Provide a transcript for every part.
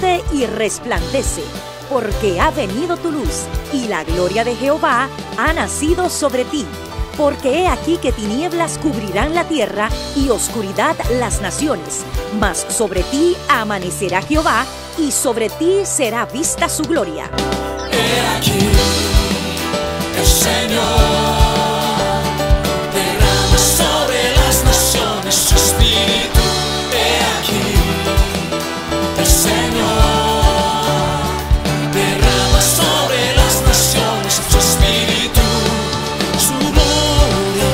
levántate y resplandece, porque ha venido tu luz, y la gloria de Jehová ha nacido sobre ti. Porque he aquí que tinieblas cubrirán la tierra, y oscuridad las naciones. Mas sobre ti amanecerá Jehová, y sobre ti será vista su gloria. He aquí, el Señor derrama sobre las naciones su espíritu. He aquí, el Señor derrama sobre las naciones su espíritu. Su gloria.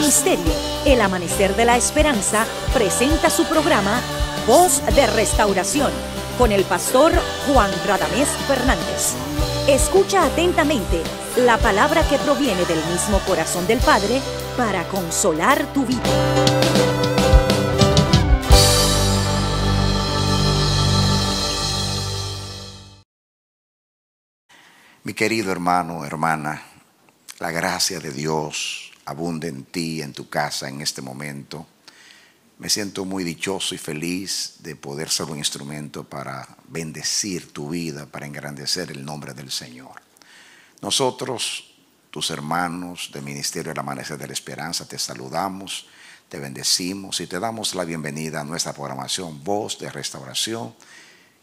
Misterio, el amanecer de la esperanza, presenta su programa Voz de Restauración, con el pastor Juan Radamés Fernández. Escucha atentamente la palabra que proviene del mismo corazón del Padre para consolar tu vida. Mi querido hermano, hermana, la gracia de Dios abunde en ti, en tu casa, en este momento. Me siento muy dichoso y feliz de poder ser un instrumento para bendecir tu vida, para engrandecer el nombre del Señor. Nosotros, tus hermanos del Ministerio del Amanecer de la Esperanza, te saludamos, te bendecimos y te damos la bienvenida a nuestra programación Voz de Restauración,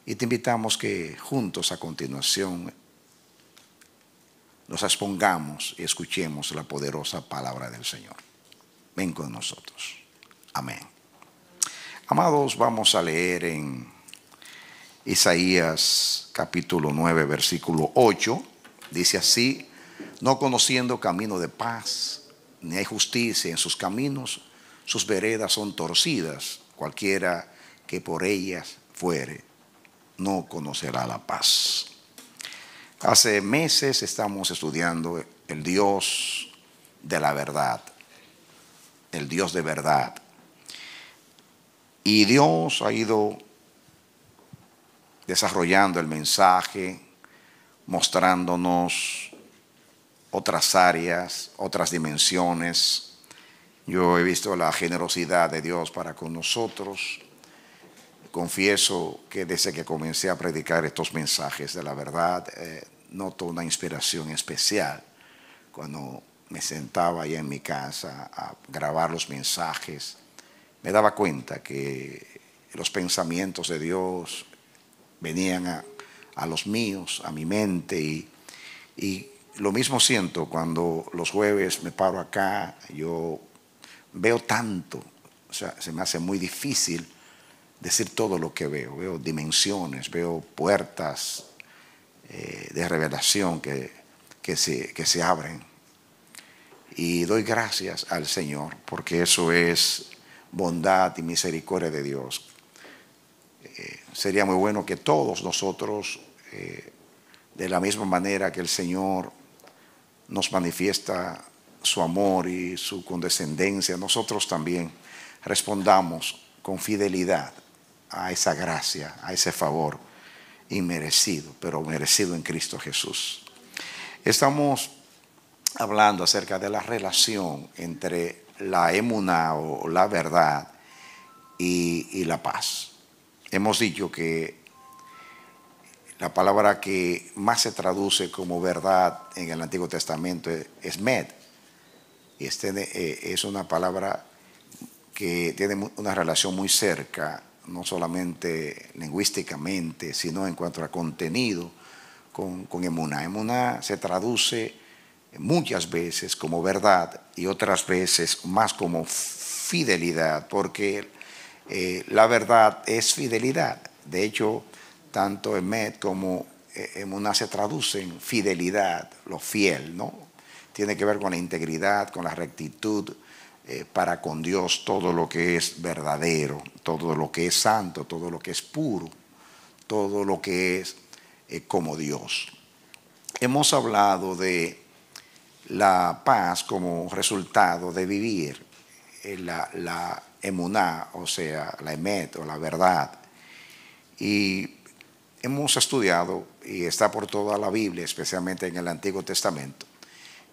y te invitamos que juntos a continuación nos expongamos y escuchemos la poderosa palabra del Señor. Ven con nosotros. Amén. Amados, vamos a leer en Isaías capítulo 9, versículo 8. Dice así: no conociendo camino de paz, ni hay justicia en sus caminos, sus veredas son torcidas, cualquiera que por ellas fuere, no conocerá la paz. Hace meses estamos estudiando el Dios de la verdad, el Dios de verdad. Y Dios ha ido desarrollando el mensaje, mostrándonos otras áreas, otras dimensiones. Yo he visto la generosidad de Dios para con nosotros. Confieso que desde que comencé a predicar estos mensajes de la verdad, noto una inspiración especial. Cuando me sentaba allá en mi casa a grabar los mensajes, me daba cuenta que los pensamientos de Dios venían a los míos, a mi mente. Y lo mismo siento cuando los jueves me paro acá. Yo veo tanto, o sea, se me hace muy difícil decir todo lo que veo. Veo dimensiones, veo puertas de revelación que se abren. Y doy gracias al Señor, porque eso es bondad y misericordia de Dios. Sería muy bueno que todos nosotros, de la misma manera que el Señor nos manifiesta su amor y su condescendencia, nosotros también respondamos con fidelidad a esa gracia, a ese favor inmerecido, pero merecido en Cristo Jesús. Estamos hablando acerca de la relación entre la emuná, o la verdad, y la paz. Hemos dicho que la palabra que más se traduce como verdad en el Antiguo Testamento es med. Y es una palabra que tiene una relación muy cerca, no solamente lingüísticamente, sino en cuanto a contenido con emuná. Emuná se traduce muchas veces como verdad y otras veces más como fidelidad, porque la verdad es fidelidad. De hecho, tanto emet como emuná se traducen fidelidad, lo fiel, ¿no? Tiene que ver con la integridad, con la rectitud para con Dios, todo lo que es verdadero, todo lo que es santo, todo lo que es puro, todo lo que es como Dios. Hemos hablado de la paz como resultado de vivir la emuná, o sea, la emet o la verdad. Y hemos estudiado, y está por toda la Biblia, especialmente en el Antiguo Testamento,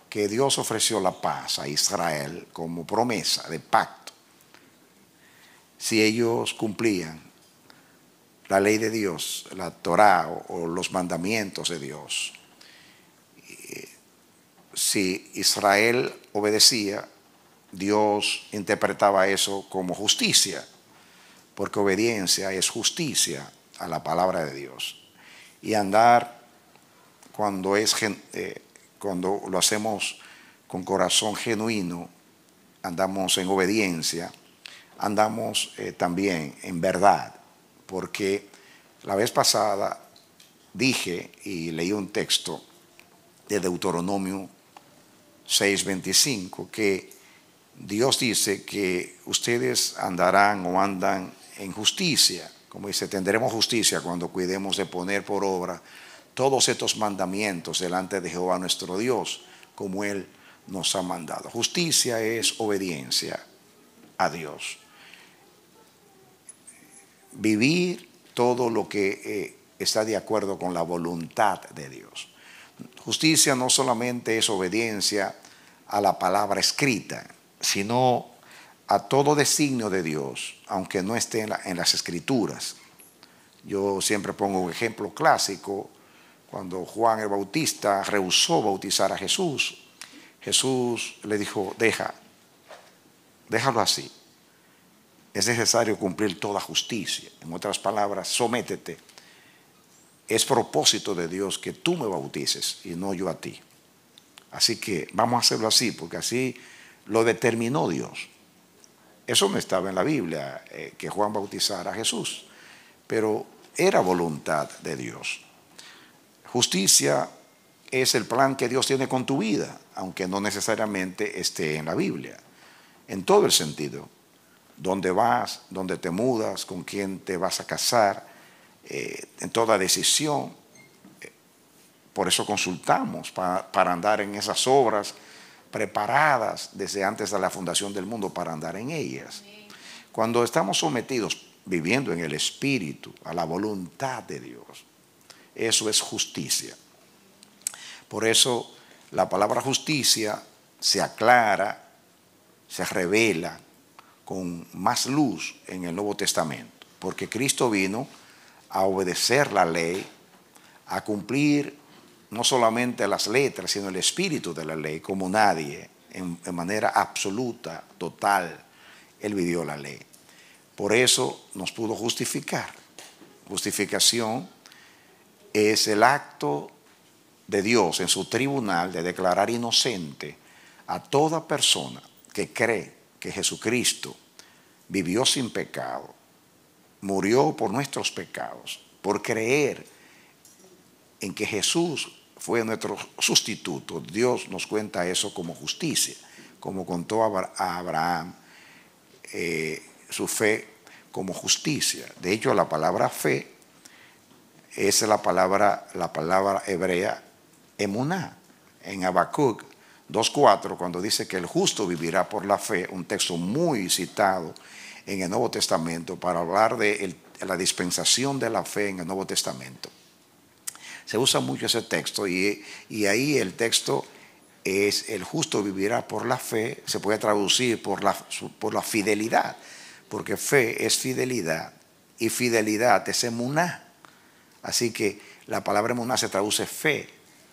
que Dios ofreció la paz a Israel como promesa de pacto. si ellos cumplían la ley de Dios, la Torá o los mandamientos de Dios. Si Israel obedecía, Dios interpretaba eso como justicia, porque obediencia es justicia a la palabra de Dios. Y andar cuando lo hacemos con corazón genuino, andamos en obediencia, andamos también en verdad, porque la vez pasada dije y leí un texto de Deuteronomio 6:25 que Dios dice que ustedes andarán o andan en justicia, como dice, tendremos justicia cuando cuidemos de poner por obra todos estos mandamientos delante de Jehová nuestro Dios, como Él nos ha mandado. Justicia es obediencia a Dios. Vivir todo lo que está de acuerdo con la voluntad de Dios. Justicia no solamente es obediencia a la palabra escrita, sino a todo designio de Dios, aunque no esté en las Escrituras. Yo siempre pongo un ejemplo clásico, cuando Juan el Bautista rehusó bautizar a Jesús, Jesús le dijo, déjalo así, es necesario cumplir toda justicia. En otras palabras, sométete. Es propósito de Dios que tú me bautices y no yo a ti. Así que vamos a hacerlo así, porque así lo determinó Dios. Eso no estaba en la Biblia, que Juan bautizara a Jesús, pero era voluntad de Dios. Justicia es el plan que Dios tiene con tu vida, aunque no necesariamente esté en la Biblia, en todo el sentido. Dónde vas, dónde te mudas, con quién te vas a casar, en toda decisión. Por eso consultamos para andar en esas obras preparadas desde antes de la fundación del mundo, para andar en ellas. Cuando estamos sometidos, viviendo en el Espíritu, a la voluntad de Dios, eso es justicia. Por eso la palabra justicia se aclara, se revela con más luz en el Nuevo Testamento, porque Cristo vino a obedecer la ley, a cumplir no solamente las letras, sino el espíritu de la ley, como nadie, en manera absoluta, total. Él vivió la ley. Por eso nos pudo justificar. Justificación es el acto de Dios en su tribunal de declarar inocente a toda persona que cree que Jesucristo vivió sin pecado, murió por nuestros pecados, por creer en que Jesús fue nuestro sustituto. Dios nos cuenta eso como justicia, como contó a Abraham su fe como justicia. De hecho, la palabra fe es la palabra hebrea emuná. En Habacuc 2:4, cuando dice que el justo vivirá por la fe, un texto muy citado en el Nuevo Testamento para hablar de la dispensación de la fe en el Nuevo Testamento. Se usa mucho ese texto y ahí el texto es el justo vivirá por la fe, se puede traducir por la fidelidad, porque fe es fidelidad y fidelidad es emuná. Así que la palabra emuná se traduce fe,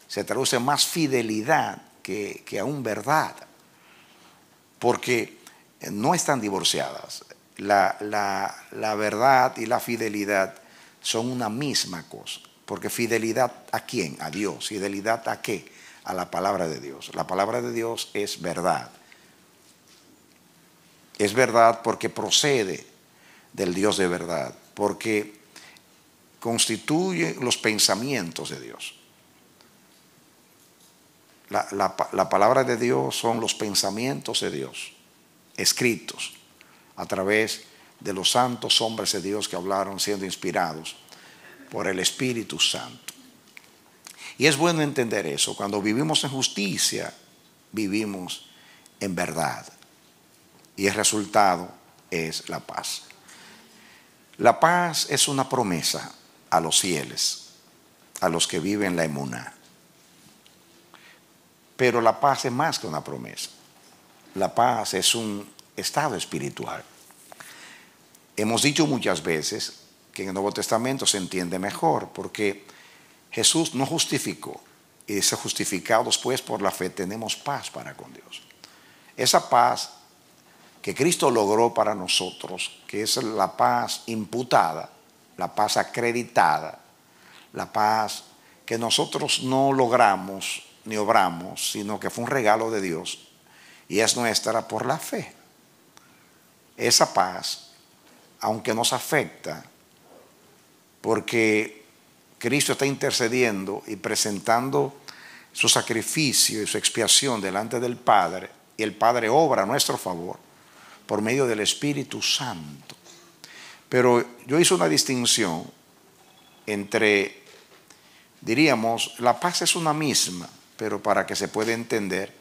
se traduce más fidelidad que aún verdad, porque no están divorciadas. La verdad y la fidelidad son una misma cosa, porque fidelidad ¿a quién? A Dios. ¿Fidelidad a qué? A la palabra de Dios. La palabra de Dios es verdad. Es verdad porque procede del Dios de verdad, porque constituye los pensamientos de Dios. La palabra de Dios son los pensamientos de Dios, escritos a través de los santos hombres de Dios que hablaron siendo inspirados por el Espíritu Santo. Y es bueno entender eso. Cuando vivimos en justicia, vivimos en verdad. Y el resultado es la paz. La paz es una promesa a los fieles, a los que viven la emuná. Pero la paz es más que una promesa. La paz es un estado espiritual. Hemos dicho muchas veces que en el Nuevo Testamento se entiende mejor, porque Jesús no justificó, y dice: justificados pues por la fe tenemos paz para con Dios. Esa paz que Cristo logró para nosotros, que es la paz imputada, la paz acreditada, la paz que nosotros no logramos ni obramos, sino que fue un regalo de Dios y es nuestra por la fe. Esa paz, aunque nos afecta, porque Cristo está intercediendo y presentando su sacrificio y su expiación delante del Padre, y el Padre obra a nuestro favor por medio del Espíritu Santo. Pero yo hice una distinción entre, diríamos, la paz es una misma, pero para que se pueda entender,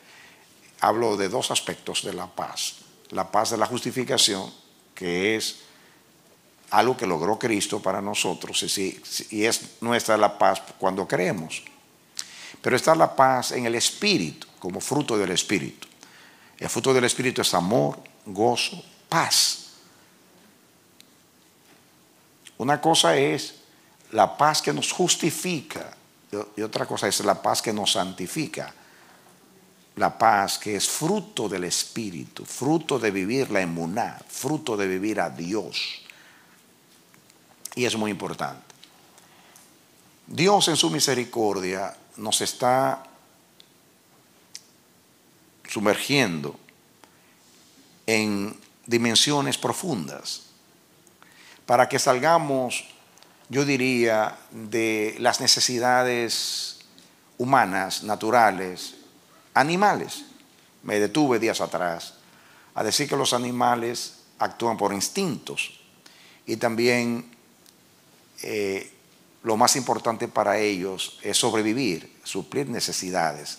hablo de dos aspectos de la paz. La paz de la justificación, que es algo que logró Cristo para nosotros, y es nuestra la paz cuando creemos. Pero está la paz en el Espíritu, como fruto del Espíritu. El fruto del Espíritu es amor, gozo, paz. Una cosa es la paz que nos justifica y otra cosa es la paz que nos santifica. La paz que es fruto del Espíritu, fruto de vivir la emuná, fruto de vivir a Dios. Y es muy importante. Dios en su misericordia nos está sumergiendo en dimensiones profundas para que salgamos, yo diría, de las necesidades humanas, naturales, animales. Me detuve días atrás a decir que los animales actúan por instintos y también lo más importante para ellos es sobrevivir, suplir necesidades.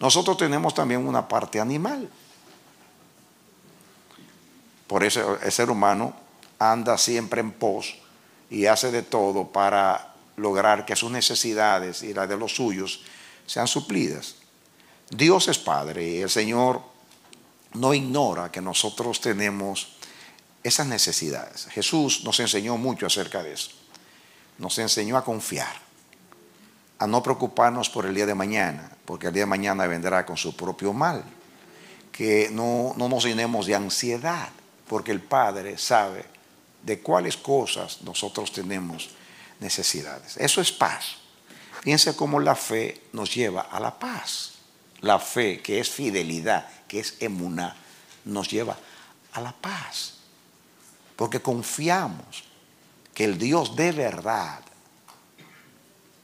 Nosotros tenemos también una parte animal. Por eso el ser humano anda siempre en pos y hace de todo para lograr que sus necesidades y las de los suyos sean suplidas. Dios es Padre y el Señor no ignora que nosotros tenemos esas necesidades. Jesús nos enseñó mucho acerca de eso. Nos enseñó a confiar, a no preocuparnos por el día de mañana, porque el día de mañana vendrá con su propio mal, que no nos llenemos de ansiedad, porque el Padre sabe de cuáles cosas nosotros tenemos necesidades. Eso es paz. Fíjense cómo la fe nos lleva a la paz. La fe, que es fidelidad, que es emuná, nos lleva a la paz, porque confiamos que el Dios de verdad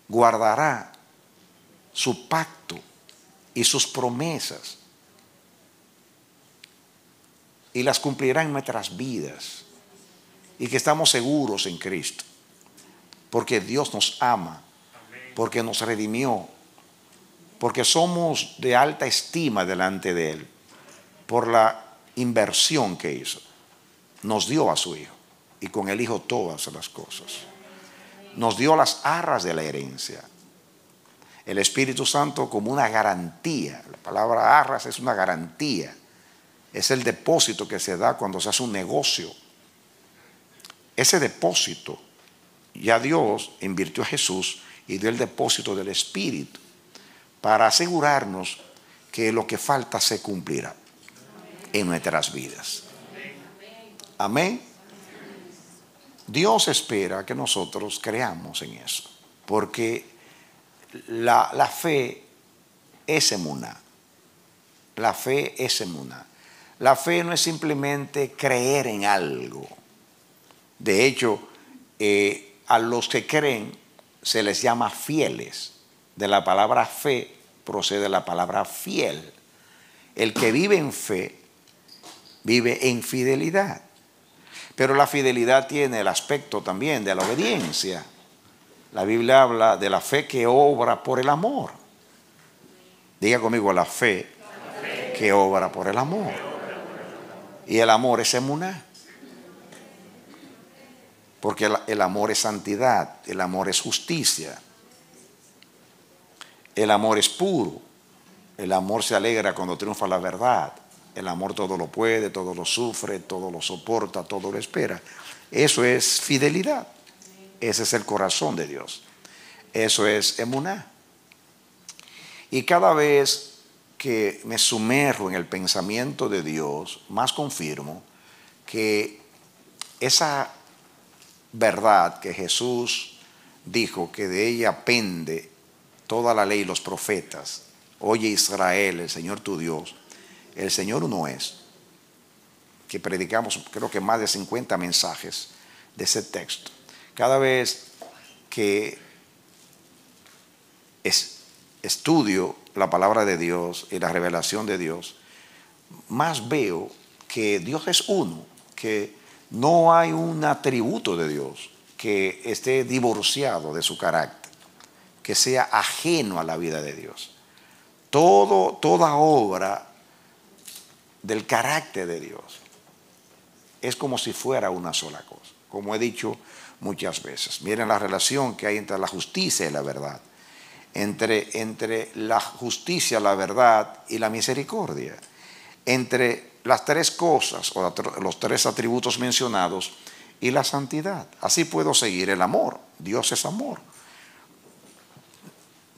guardará su pacto y sus promesas y las cumplirá en nuestras vidas, y que estamos seguros en Cristo porque Dios nos ama, porque nos redimió, porque somos de alta estima delante de Él por la inversión que hizo. Nos dio a su Hijo, y con el Hijo todas las cosas. Nos dio las arras de la herencia. El Espíritu Santo como una garantía. La palabra arras es una garantía. Es el depósito que se da cuando se hace un negocio. Ese depósito, ya Dios invirtió a Jesús y dio el depósito del Espíritu para asegurarnos que lo que falta se cumplirá en nuestras vidas. Amén. Dios espera que nosotros creamos en eso, porque la fe es emuná. La fe es emuná. La fe no es simplemente creer en algo. De hecho, a los que creen se les llama fieles. De la palabra fe procede la palabra fiel. El que vive en fe vive en fidelidad. Pero la fidelidad tiene el aspecto también de la obediencia. La Biblia habla de la fe que obra por el amor. Diga conmigo: la fe que obra por el amor. Y el amor es emuná. Porque el amor es santidad, el amor es justicia, el amor es puro, el amor se alegra cuando triunfa la verdad. El amor todo lo puede, todo lo sufre, todo lo soporta, todo lo espera. Eso es fidelidad. Ese es el corazón de Dios. Eso es emuná. Y cada vez que me sumerjo en el pensamiento de Dios, más confirmo que esa verdad que Jesús dijo, que de ella pende toda la ley y los profetas. Oye Israel, el Señor tu Dios, el Señor uno es. Que predicamos creo que más de 50 mensajes de ese texto. Cada vez que estudio la palabra de Dios y la revelación de Dios, más veo que Dios es uno, que no hay un atributo de Dios que esté divorciado de su carácter, que sea ajeno a la vida de Dios. Toda obra del carácter de Dios es como si fuera una sola cosa, como he dicho muchas veces. Miren la relación que hay entre la justicia y la verdad, entre la justicia, la verdad y la misericordia, entre las tres cosas o los tres atributos mencionados y la santidad. Así puedo seguir el amor. Dios es amor.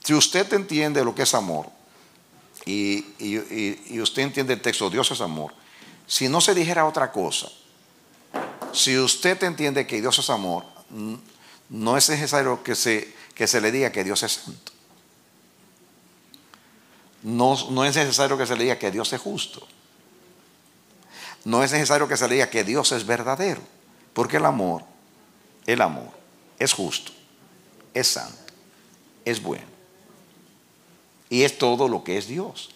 Si usted entiende lo que es amor y usted entiende el texto, Dios es amor, si no se dijera otra cosa, si usted entiende que Dios es amor, no es necesario que se le diga que Dios es santo. No es necesario que se le diga que Dios es justo. No es necesario que se le diga que Dios es verdadero, porque el amor es justo, es santo, es bueno y es todo lo que es Dios.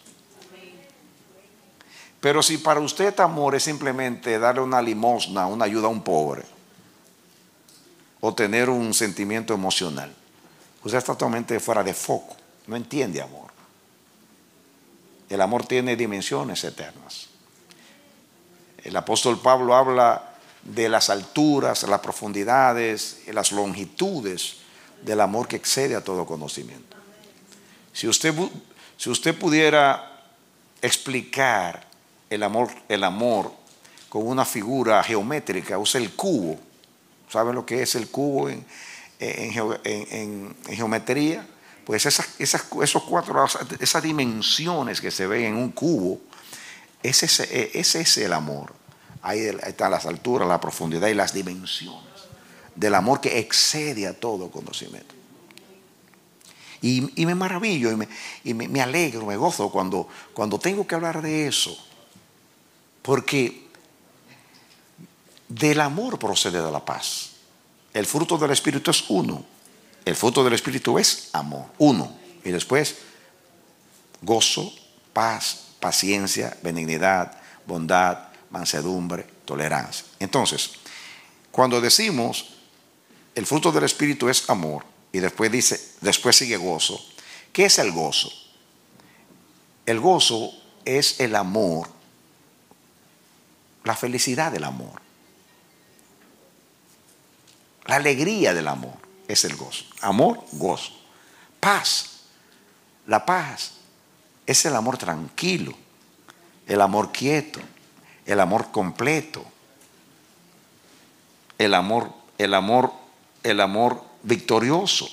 Pero si para usted amor es simplemente darle una limosna, una ayuda a un pobre o tener un sentimiento emocional, usted está totalmente fuera de foco, no entiende amor. El amor tiene dimensiones eternas. El apóstol Pablo habla de las alturas, las profundidades, las longitudes del amor que excede a todo conocimiento. Si usted pudiera explicar el amor con una figura geométrica, usa el cubo. ¿Saben lo que es el cubo en geometría? Pues esas dimensiones que se ven en un cubo, ese es el amor. Ahí están las alturas, la profundidad y las dimensiones del amor que excede a todo conocimiento. Y me maravillo y me alegro, me gozo cuando tengo que hablar de eso, porque del amor procede de la paz. El fruto del Espíritu es uno. El fruto del Espíritu es amor, uno. Y después, gozo, paz, paciencia, benignidad, bondad, mansedumbre, tolerancia. Entonces, cuando decimos el fruto del Espíritu es amor y después sigue gozo, ¿qué es el gozo? El gozo es el amor, la felicidad del amor, la alegría del amor es el gozo. Amor, gozo. Paz, la paz es el amor tranquilo, el amor quieto, el amor completo, el amor victorioso.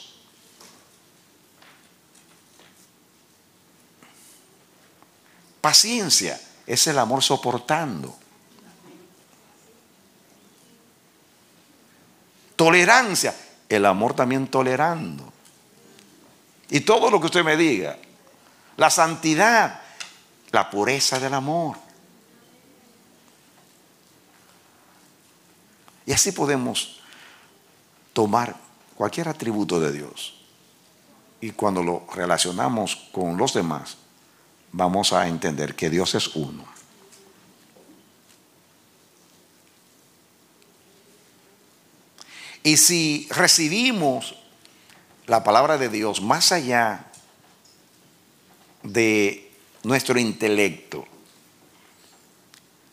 Paciencia es el amor soportando. Tolerancia, el amor también tolerando. Y todo lo que usted me diga. La santidad, la pureza del amor. Y así podemos tomar cualquier atributo de Dios y cuando lo relacionamos con los demás, vamos a entender que Dios es uno. Y si recibimos la palabra de Dios más allá de nuestro intelecto,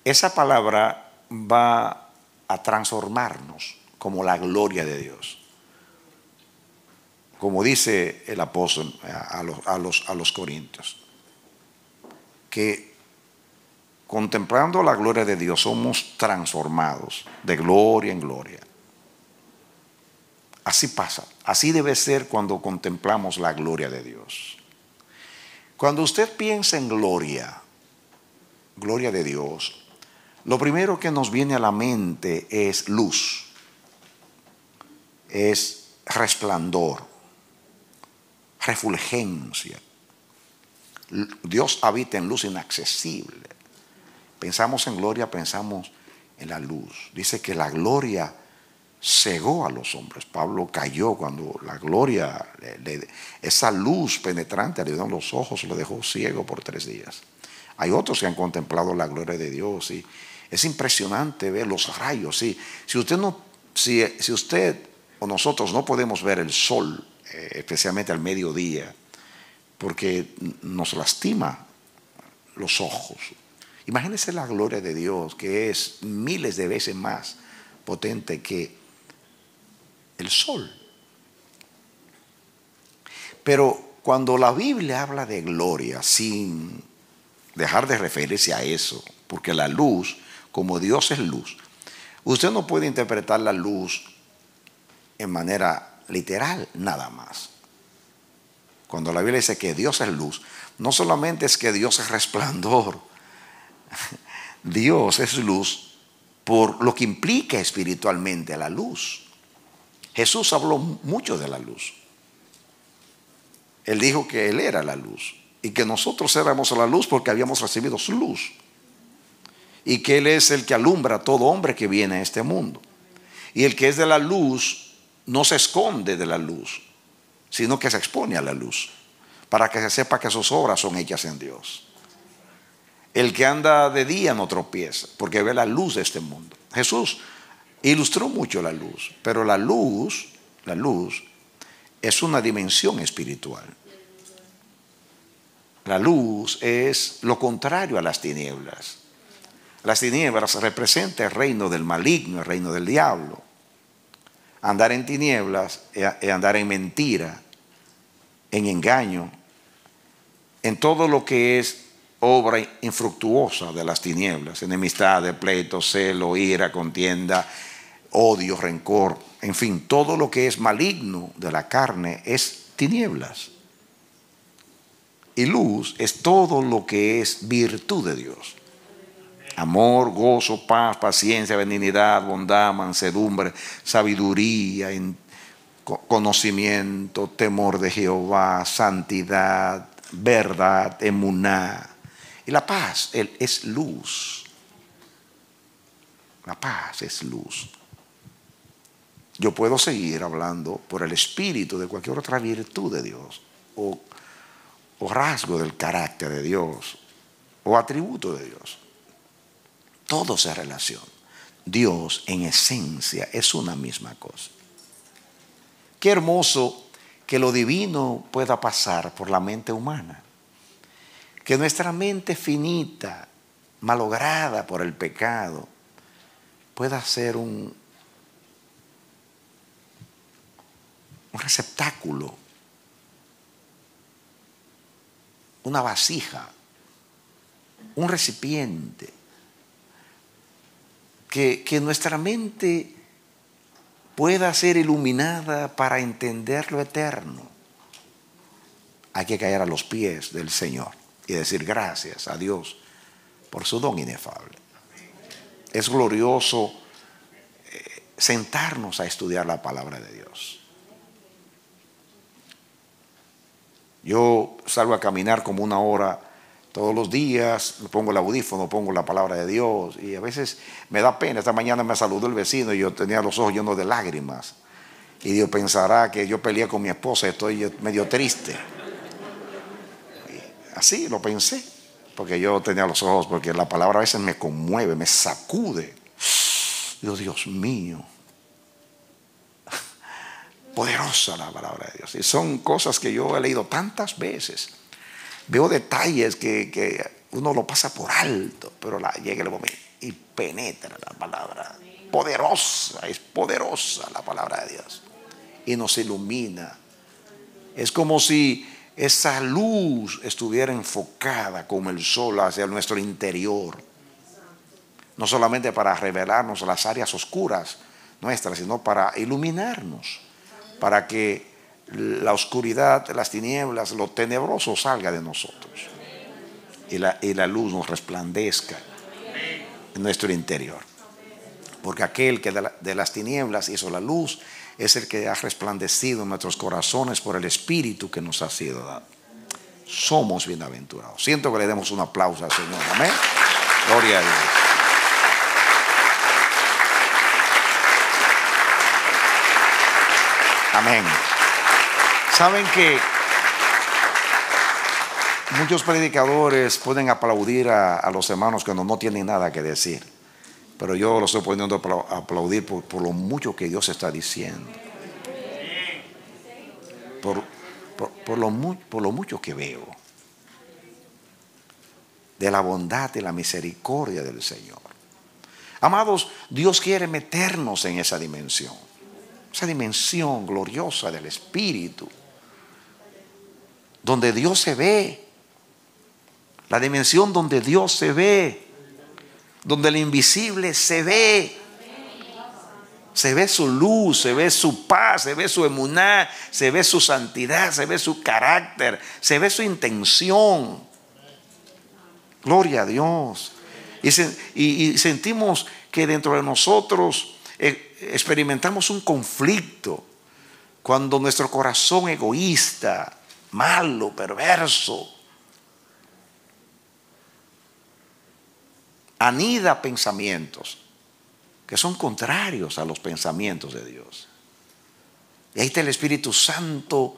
esa palabra va a transformarnos como la gloria de Dios. Como dice el apóstol a los corintios, que contemplando la gloria de Dios, somos transformados de gloria en gloria. Así pasa, así debe ser cuando contemplamos la gloria de Dios. Cuando usted piensa en gloria, gloria de Dios, lo primero que nos viene a la mente es luz, es resplandor, refulgencia. Dios habita en luz inaccesible. Pensamos en gloria, pensamos en la luz. Dice que la gloria cegó a los hombres. Pablo cayó cuando la gloria, esa luz penetrante le dio en los ojos, lo dejó ciego por 3 días. Hay otros que han contemplado la gloria de Dios. ¿Sí? Es impresionante ver los rayos. ¿Sí? Si usted o nosotros no podemos ver el sol, especialmente al mediodía, porque nos lastima los ojos. Imagínense la gloria de Dios, que es miles de veces más potente que el sol. Pero cuando la Biblia habla de gloria, sin dejar de referirse a eso, porque la luz, como Dios es luz, usted no puede interpretar la luz en manera literal nada más. Cuando la Biblia dice que Dios es luz, no solamente es que Dios es resplandor, Dios es luz por lo que implica espiritualmente la luz. Jesús habló mucho de la luz. Él dijo que Él era la luz y que nosotros éramos la luz porque habíamos recibido su luz, y que Él es el que alumbra a todo hombre que viene a este mundo. Y el que es de la luz no se esconde de la luz, sino que se expone a la luz, para que se sepa que sus obras son hechas en Dios. El que anda de día no tropieza, porque ve la luz de este mundo. Jesús ilustró mucho la luz, pero la luz es una dimensión espiritual. La luz es lo contrario a las tinieblas. Las tinieblas representan el reino del maligno, el reino del diablo. Andar en tinieblas es andar en mentira, en engaño, en todo lo que es obra infructuosa de las tinieblas: enemistades, pleitos, celo, ira, contienda, odio, rencor, en fin, todo lo que es maligno de la carne es tinieblas. Y luz es todo lo que es virtud de Dios: amor, gozo, paz, paciencia, benignidad, bondad, mansedumbre, sabiduría, conocimiento, temor de Jehová, santidad, verdad, emuná. Y la paz es luz. La paz es luz. Yo puedo seguir hablando por el espíritu de cualquier otra virtud de Dios, o rasgo del carácter de Dios, o atributo de Dios. Todo se relaciona. Dios en esencia es una misma cosa. Qué hermoso que lo divino pueda pasar por la mente humana. Que nuestra mente finita, malograda por el pecado, pueda ser un receptáculo, una vasija, un recipiente. Que nuestra mente pueda ser iluminada para entender lo eterno. Hay que caer a los pies del Señor y decir gracias a Dios por su don inefable. Es glorioso sentarnos a estudiar la palabra de Dios. Yo salgo a caminar como 1 hora todos los días, pongo el audífono, pongo la palabra de Dios, y a veces me da pena. Esta mañana me saludó el vecino y yo tenía los ojos llenos de lágrimas, y Dios pensará que yo peleé con mi esposa, estoy medio triste. Así lo pensé, porque yo tenía los ojos, porque la palabra a veces me conmueve, me sacude. Digo, Dios mío, poderosa la palabra de Dios. Y son cosas que yo he leído tantas veces. Veo detalles que uno lo pasa por alto, pero llega el momento y penetra la palabra. Poderosa, es poderosa la palabra de Dios. Y nos ilumina. Es como si esa luz estuviera enfocada como el sol hacia nuestro interior. no solamente para revelarnos las áreas oscuras nuestras, sino para iluminarnos, para que la oscuridad, las tinieblas, lo tenebroso salga de nosotros y la luz nos resplandezca en nuestro interior, porque aquel que de las tinieblas hizo la luz es el que ha resplandecido en nuestros corazones por el Espíritu que nos ha sido dado. Somos bienaventurados. Siento que le demos un aplauso al Señor. Amén. Gloria a Dios. Amén. Saben que muchos predicadores pueden aplaudir a los hermanos cuando no tienen nada que decir, pero yo los estoy poniendo a aplaudir por lo mucho que Dios está diciendo, por lo mucho que veo de la bondad y la misericordia del Señor. Amados, Dios quiere meternos en esa dimensión gloriosa del Espíritu, donde Dios se ve, la dimensión donde Dios se ve, donde el invisible se ve. Se ve su luz, se ve su paz, se ve su emuná, se ve su santidad, se ve su carácter, se ve su intención. Gloria a Dios. Y sentimos que dentro de nosotros experimentamos un conflicto cuando nuestro corazón egoísta, malo, perverso, anida pensamientos que son contrarios a los pensamientos de Dios. Y ahí está el Espíritu Santo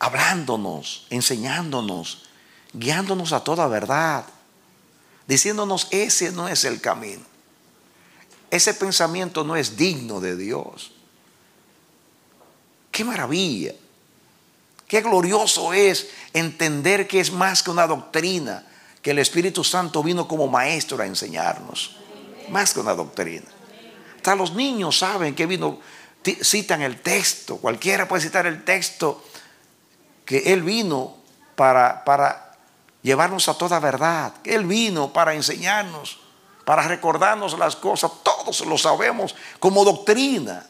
hablándonos, enseñándonos, guiándonos a toda verdad, diciéndonos: ese no es el camino, ese pensamiento no es digno de Dios. ¡Qué maravilla! ¡Qué glorioso es entender que es más que una doctrina, que el Espíritu Santo vino como maestro a enseñarnos! Más que una doctrina. Hasta los niños saben que vino, citan el texto, cualquiera puede citar el texto, que Él vino para llevarnos a toda verdad, que Él vino para enseñarnos, para recordarnos las cosas. Todos lo sabemos como doctrina,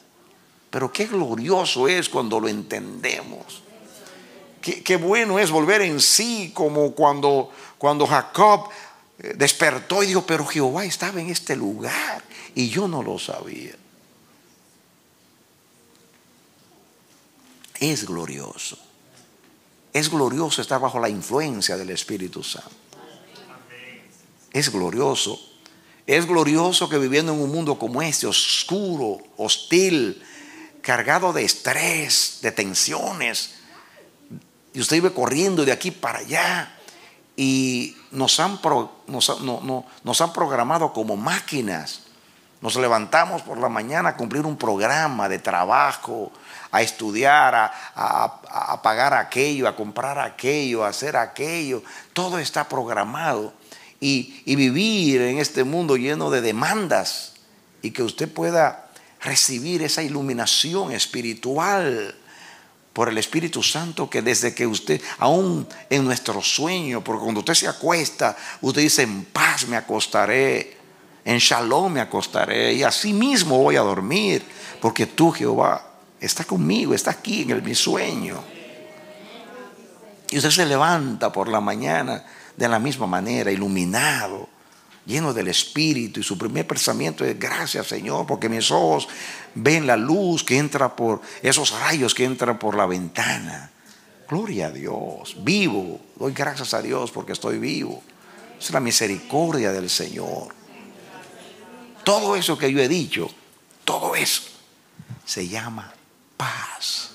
pero qué glorioso es cuando lo entendemos. Qué bueno es volver en sí, como cuando Jacob despertó y dijo: pero Jehová estaba en este lugar y yo no lo sabía. Es glorioso. Es glorioso estar bajo la influencia del Espíritu Santo. Es glorioso. Es glorioso que viviendo en un mundo como este, oscuro, hostil, cargado de estrés, de tensiones, y usted iba corriendo de aquí para allá, y nos han programado como máquinas. Nos levantamos por la mañana a cumplir un programa de trabajo, a estudiar, a pagar aquello, a comprar aquello, a hacer aquello. Todo está programado. Y vivir en este mundo lleno de demandas, y que usted pueda recibir esa iluminación espiritual por el Espíritu Santo, que desde que usted, aún en nuestro sueño, porque cuando usted se acuesta, usted dice: en paz me acostaré, en shalom me acostaré, y así mismo voy a dormir, porque tú, Jehová, estás conmigo, estás aquí en mi sueño. Y usted se levanta por la mañana de la misma manera, iluminado, lleno del Espíritu, y su primer pensamiento es: gracias, Señor, porque mis ojos ven la luz que entra por esos rayos que entran por la ventana. Gloria a Dios. Vivo. Doy gracias a Dios porque estoy vivo. Es la misericordia del Señor. Todo eso que yo he dicho, todo eso se llama paz.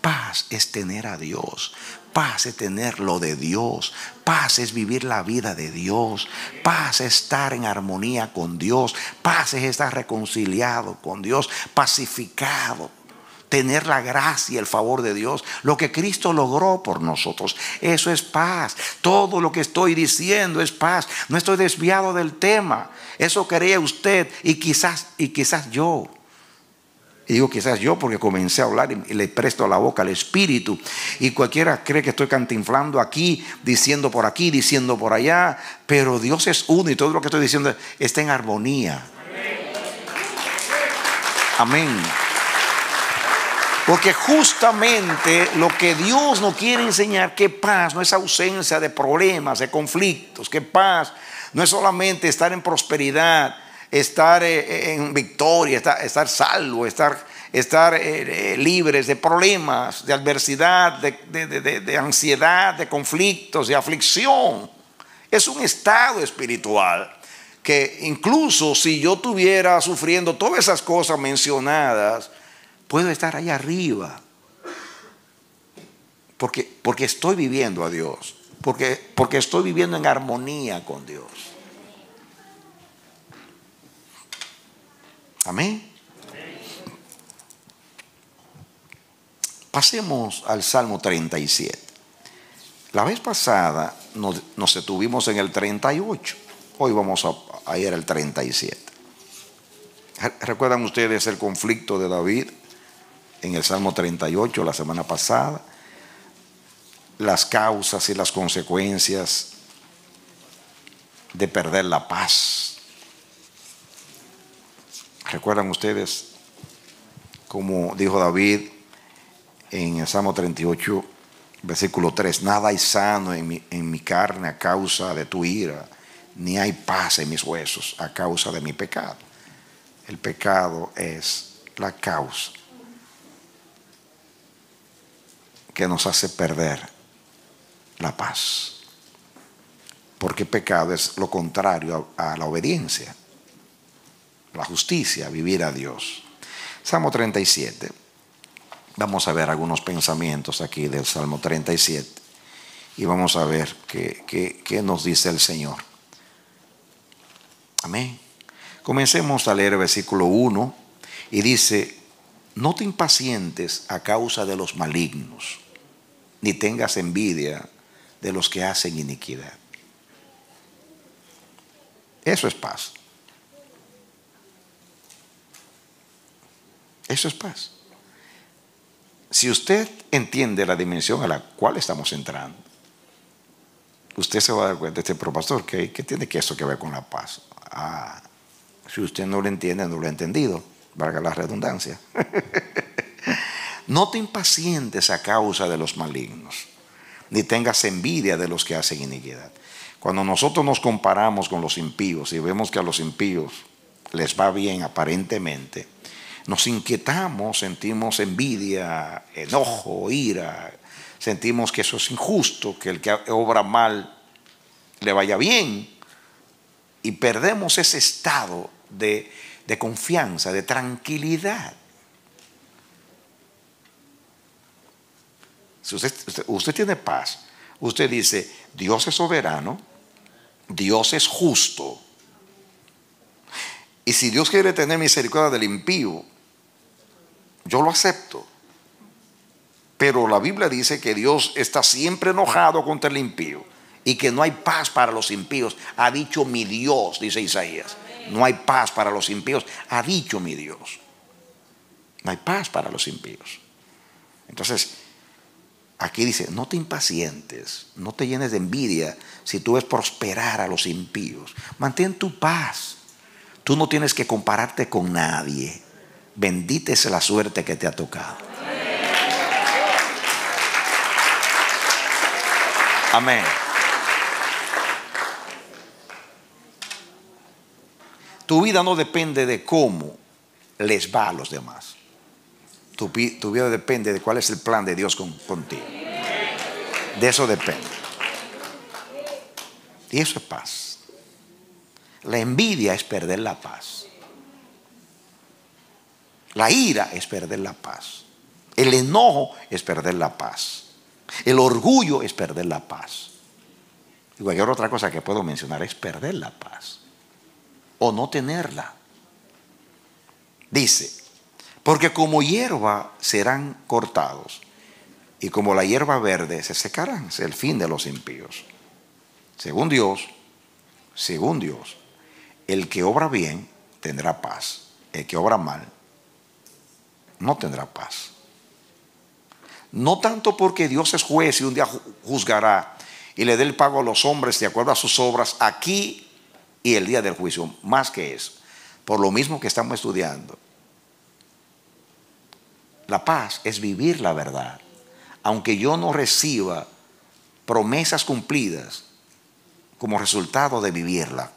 Paz es tener a Dios. Paz es tener lo de Dios. Paz es vivir la vida de Dios. Paz es estar en armonía con Dios. Paz es estar reconciliado con Dios, pacificado, tener la gracia y el favor de Dios, lo que Cristo logró por nosotros. Eso es paz. Todo lo que estoy diciendo es paz. No estoy desviado del tema. Eso quería usted y quizás yo. Y digo quizás yo porque comencé a hablar y le presto la boca al Espíritu. Y cualquiera cree que estoy cantinflando aquí, diciendo por allá. Pero Dios es uno y todo lo que estoy diciendo está en armonía. Amén. Porque justamente lo que Dios nos quiere enseñar, que paz no es ausencia de problemas, de conflictos. Que paz no es solamente estar en prosperidad, estar en victoria, estar salvo, estar libres de problemas, de adversidad, de ansiedad, de conflictos, de aflicción. Es un estado espiritual que incluso si yo estuviera sufriendo todas esas cosas mencionadas, puedo estar allá arriba porque estoy viviendo a Dios, porque estoy viviendo en armonía con Dios. Amén. Pasemos al Salmo 37. La vez pasada nos detuvimos en el 38. Hoy vamos a ir al 37. ¿Recuerdan ustedes el conflicto de David en el Salmo 38 la semana pasada? Las causas y las consecuencias de perder la paz. ¿Recuerdan ustedes como dijo David en el Salmo 38, versículo 3? Nada hay sano en mi carne a causa de tu ira, ni hay paz en mis huesos a causa de mi pecado. El pecado es la causa que nos hace perder la paz. Porque pecado es lo contrario a la obediencia, la justicia, vivir a Dios. Salmo 37. Vamos a ver algunos pensamientos aquí del Salmo 37 y vamos a ver qué nos dice el Señor. Amén. Comencemos a leer el versículo 1 y dice: no te impacientes a causa de los malignos, ni tengas envidia de los que hacen iniquidad. Eso es paz. Eso es paz. Si usted entiende la dimensión a la cual estamos entrando, usted se va a dar cuenta, pero pastor, ¿qué tiene que eso que ver con la paz? Ah, si usted no lo entiende, no lo ha entendido, valga la redundancia. No te impacientes a causa de los malignos, ni tengas envidia de los que hacen iniquidad. Cuando nosotros nos comparamos con los impíos y vemos que a los impíos les va bien aparentemente, nos inquietamos, sentimos envidia, enojo, ira. Sentimos que eso es injusto, que el que obra mal le vaya bien. Y perdemos ese estado de confianza, de tranquilidad. Si usted tiene paz, usted dice: Dios es soberano, Dios es justo. Y si Dios quiere tener misericordia del impío, yo lo acepto. Pero la Biblia dice que Dios está siempre enojado contra el impío y que no hay paz para los impíos. Ha dicho mi Dios, dice Isaías. No hay paz para los impíos. Ha dicho mi Dios. No hay paz para los impíos. Entonces, aquí dice: no te impacientes, no te llenes de envidia si tú ves prosperar a los impíos. Mantén tu paz. Tú no tienes que compararte con nadie. Bendita es la suerte que te ha tocado. Amén. Tu vida no depende de cómo les va a los demás. Tu vida depende de cuál es el plan de Dios contigo. De eso depende. Y eso es paz. La envidia es perder la paz. La ira es perder la paz. El enojo es perder la paz. El orgullo es perder la paz. Y cualquier otra cosa que puedo mencionar es perder la paz o no tenerla. Dice: porque como hierba serán cortados y como la hierba verde se secarán. Es el fin de los impíos. Según Dios, el que obra bien tendrá paz. El que obra mal no tendrá paz. No tanto porque Dios es juez y un día juzgará y le dé el pago a los hombres de acuerdo a sus obras aquí y el día del juicio, más que eso, por lo mismo que estamos estudiando. La paz es vivir la verdad. Aunque yo no reciba promesas cumplidas como resultado de vivirla.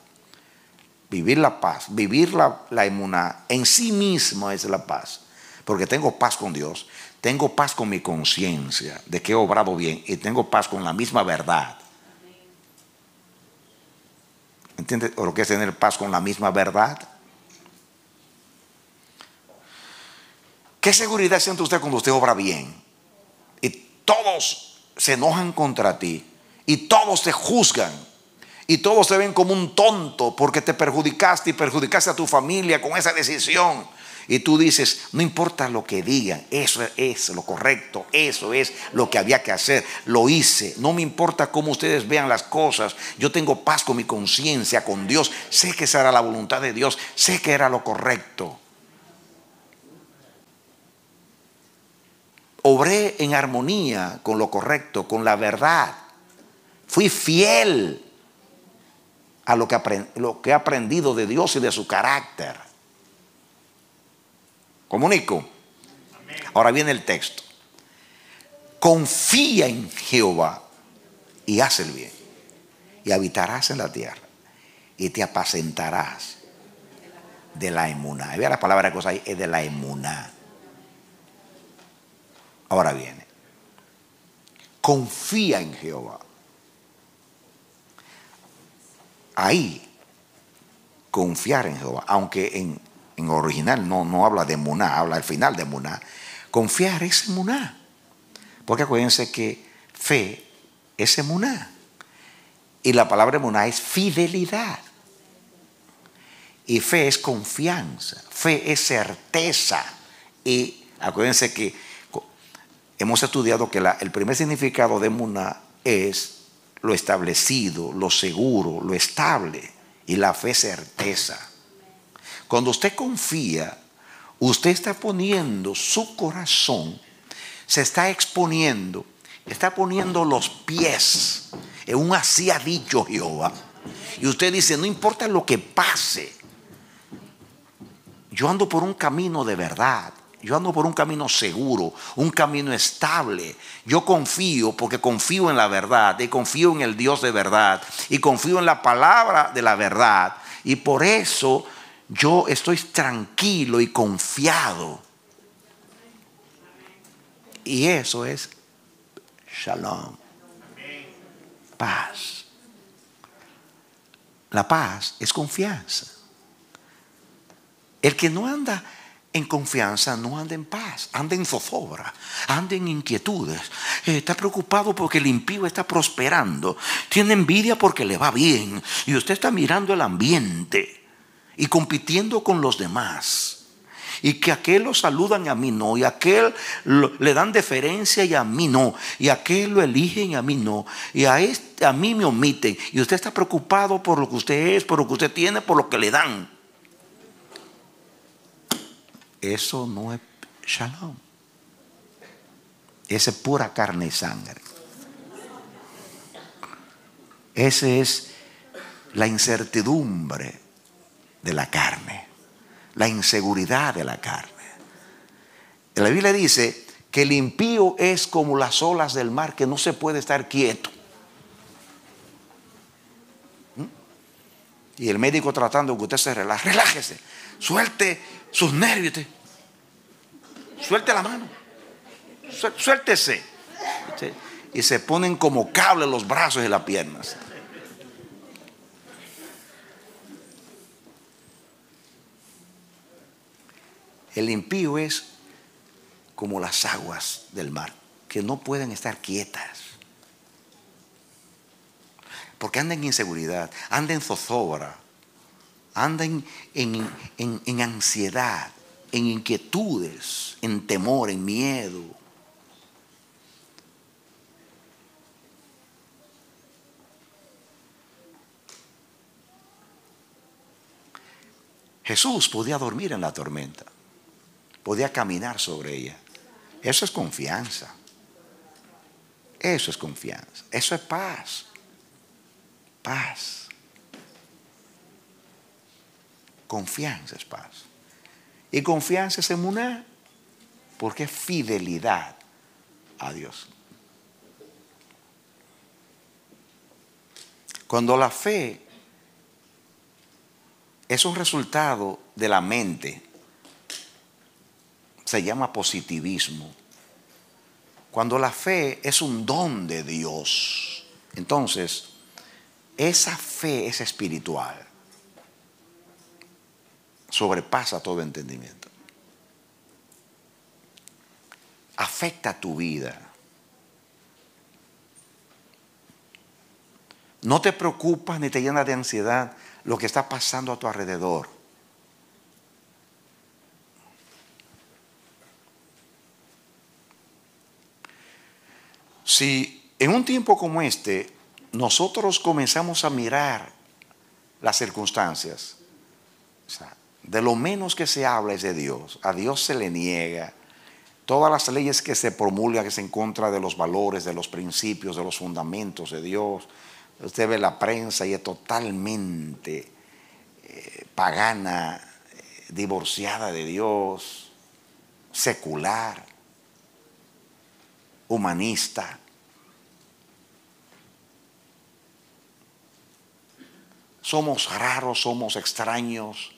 Vivir la paz, vivir la emuná en sí mismo es la paz. Porque tengo paz con Dios, tengo paz con mi conciencia de que he obrado bien y tengo paz con la misma verdad. ¿Entiendes lo que es tener paz con la misma verdad? ¿Qué seguridad siente usted cuando usted obra bien? Y todos se enojan contra ti, y todos te juzgan, y todos te ven como un tonto porque te perjudicaste y perjudicaste a tu familia con esa decisión. Y tú dices, no importa lo que digan, eso es lo correcto, eso es lo que había que hacer, lo hice. No me importa cómo ustedes vean las cosas, yo tengo paz con mi conciencia, con Dios. Sé que esa era la voluntad de Dios, sé que era lo correcto. Obré en armonía con lo correcto, con la verdad. Fui fiel a lo que he aprendido de Dios y de su carácter. ¿Comunico? Ahora viene el texto. Confía en Jehová y haz el bien, y habitarás en la tierra, y te apacentarás de la emuná. Vea la palabra que cosa ahí, es de la emuná. Ahora viene. Confía en Jehová. Ahí, confiar en Jehová, aunque en original no habla de emuná, habla al final de emuná. Confiar es emuná. Porque acuérdense que fe es emuná. Y la palabra emuná es fidelidad. Y fe es confianza. Fe es certeza. Y acuérdense que hemos estudiado que el primer significado de emuná es lo establecido, lo seguro, lo estable. Y la fe es certeza. Cuando usted confía, usted está poniendo su corazón, se está exponiendo, está poniendo los pies en un así ha dicho Jehová. Y usted dice, no importa lo que pase, yo ando por un camino de verdad, yo ando por un camino seguro, un camino estable. Yo confío porque confío en la verdad y confío en el Dios de verdad y confío en la palabra de la verdad. Y por eso yo estoy tranquilo y confiado. Y eso es shalom. Paz. La paz es confianza. El que no anda en confianza no anda en paz, anda en zozobra, anda en inquietudes. Está preocupado porque el impío está prosperando. Tiene envidia porque le va bien. Y usted está mirando el ambiente y compitiendo con los demás. Y que aquel lo saludan y a mí no. Y aquel le dan deferencia y a mí no. Y aquel lo eligen y a mí no. Y a mí me omiten. Y usted está preocupado por lo que usted es, por lo que usted tiene, por lo que le dan. Eso no es shalom. Ese es pura carne y sangre. Esa es la incertidumbre de la carne, la inseguridad de la carne. La Biblia dice que el impío es como las olas del mar, que no se puede estar quieto. Y el médico tratando que usted se relaje, relájese, suelte sus nervios, suelte la mano, suéltese. Y se ponen como cables los brazos y las piernas. El impío es como las aguas del mar, que no pueden estar quietas. Porque anda en inseguridad, anda en zozobra, anda en ansiedad, en inquietudes, en temor, en miedo. Jesús podía dormir en la tormenta. podía caminar sobre ella. Eso es confianza. Eso es confianza. Eso es paz. Paz. Confianza es paz. Y confianza es emuná, porque es fidelidad a Dios. Cuando la fe es un resultado de la mente, se llama positivismo. Cuando la fe es un don de Dios, entonces esa fe es espiritual. Sobrepasa todo entendimiento. Afecta tu vida. No te preocupas ni te llenas de ansiedad lo que está pasando a tu alrededor. Si en un tiempo como este nosotros comenzamos a mirar las circunstancias, o sea, de lo menos que se habla es de Dios. A Dios se le niega. Todas las leyes que se promulgan es en contra de los valores, de los principios, de los fundamentos de Dios. Usted ve la prensa y es totalmente pagana, divorciada de Dios, secular, humanista. Somos raros, somos extraños.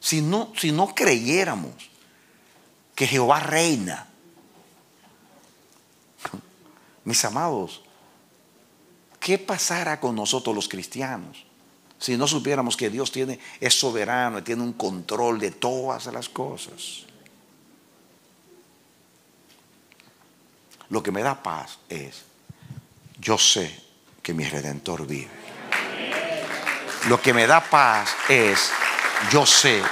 Si no creyéramos que Jehová reina, mis amados, ¿qué pasará con nosotros los cristianos si no supiéramos que Dios es soberano y tiene un control de todas las cosas? Lo que me da paz es, yo sé que mi Redentor vive. Lo que me da paz es, yo sé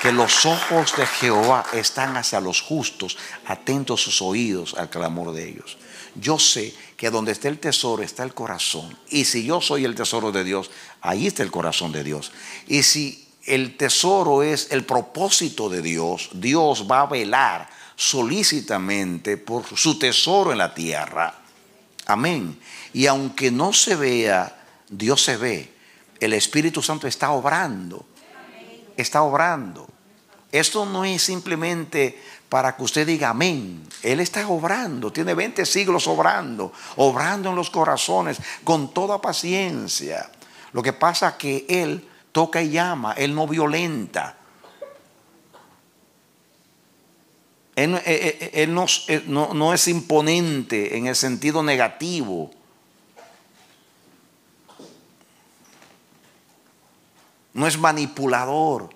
que los ojos de Jehová están hacia los justos, atentos sus oídos al clamor de ellos. Yo sé que donde está el tesoro está el corazón. Y si yo soy el tesoro de Dios, ahí está el corazón de Dios. Y si el tesoro es el propósito de Dios, Dios va a velar solícitamente por su tesoro en la tierra. Amén. Y aunque no se vea, Dios se ve. El Espíritu Santo está obrando. Está obrando. Esto no es simplemente para que usted diga amén. Él está obrando. Tiene 20 siglos obrando. Obrando en los corazones con toda paciencia. Lo que pasa es que Él toca y llama. Él no violenta. Él no es imponente en el sentido negativo. No es manipulador.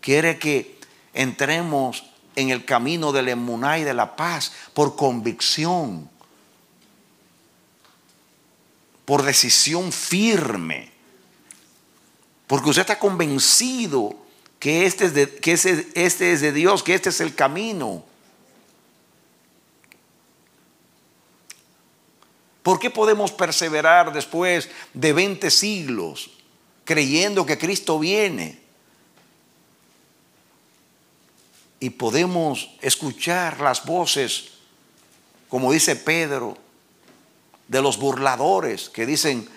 Quiere que entremos en el camino del emuná y de la paz por convicción, por decisión firme, porque usted está convencido que este es de Dios, que este es el camino. ¿Por qué podemos perseverar después de 20 siglos creyendo que Cristo viene? Y podemos escuchar las voces, como dice Pedro, de los burladores que dicen,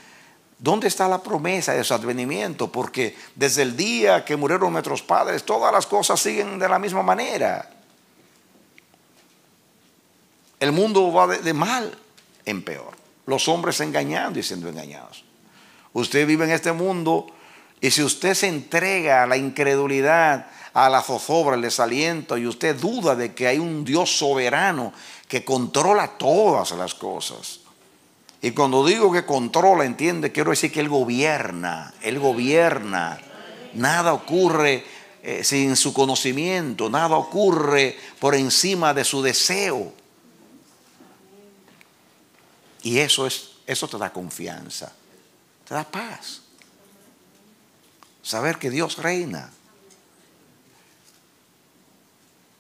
¿dónde está la promesa de su advenimiento? Porque desde el día que murieron nuestros padres, todas las cosas siguen de la misma manera. El mundo va de mal en peor. Los hombres engañando y siendo engañados. Usted vive en este mundo y si usted se entrega a la incredulidad, a la zozobra, el desaliento, y usted duda de que hay un Dios soberano que controla todas las cosas. Y cuando digo que controla, entiende, quiero decir que Él gobierna. Él gobierna. Nada ocurre sin su conocimiento. Nada ocurre por encima de su deseo. Y eso te da confianza. Te da paz. Saber que Dios reina.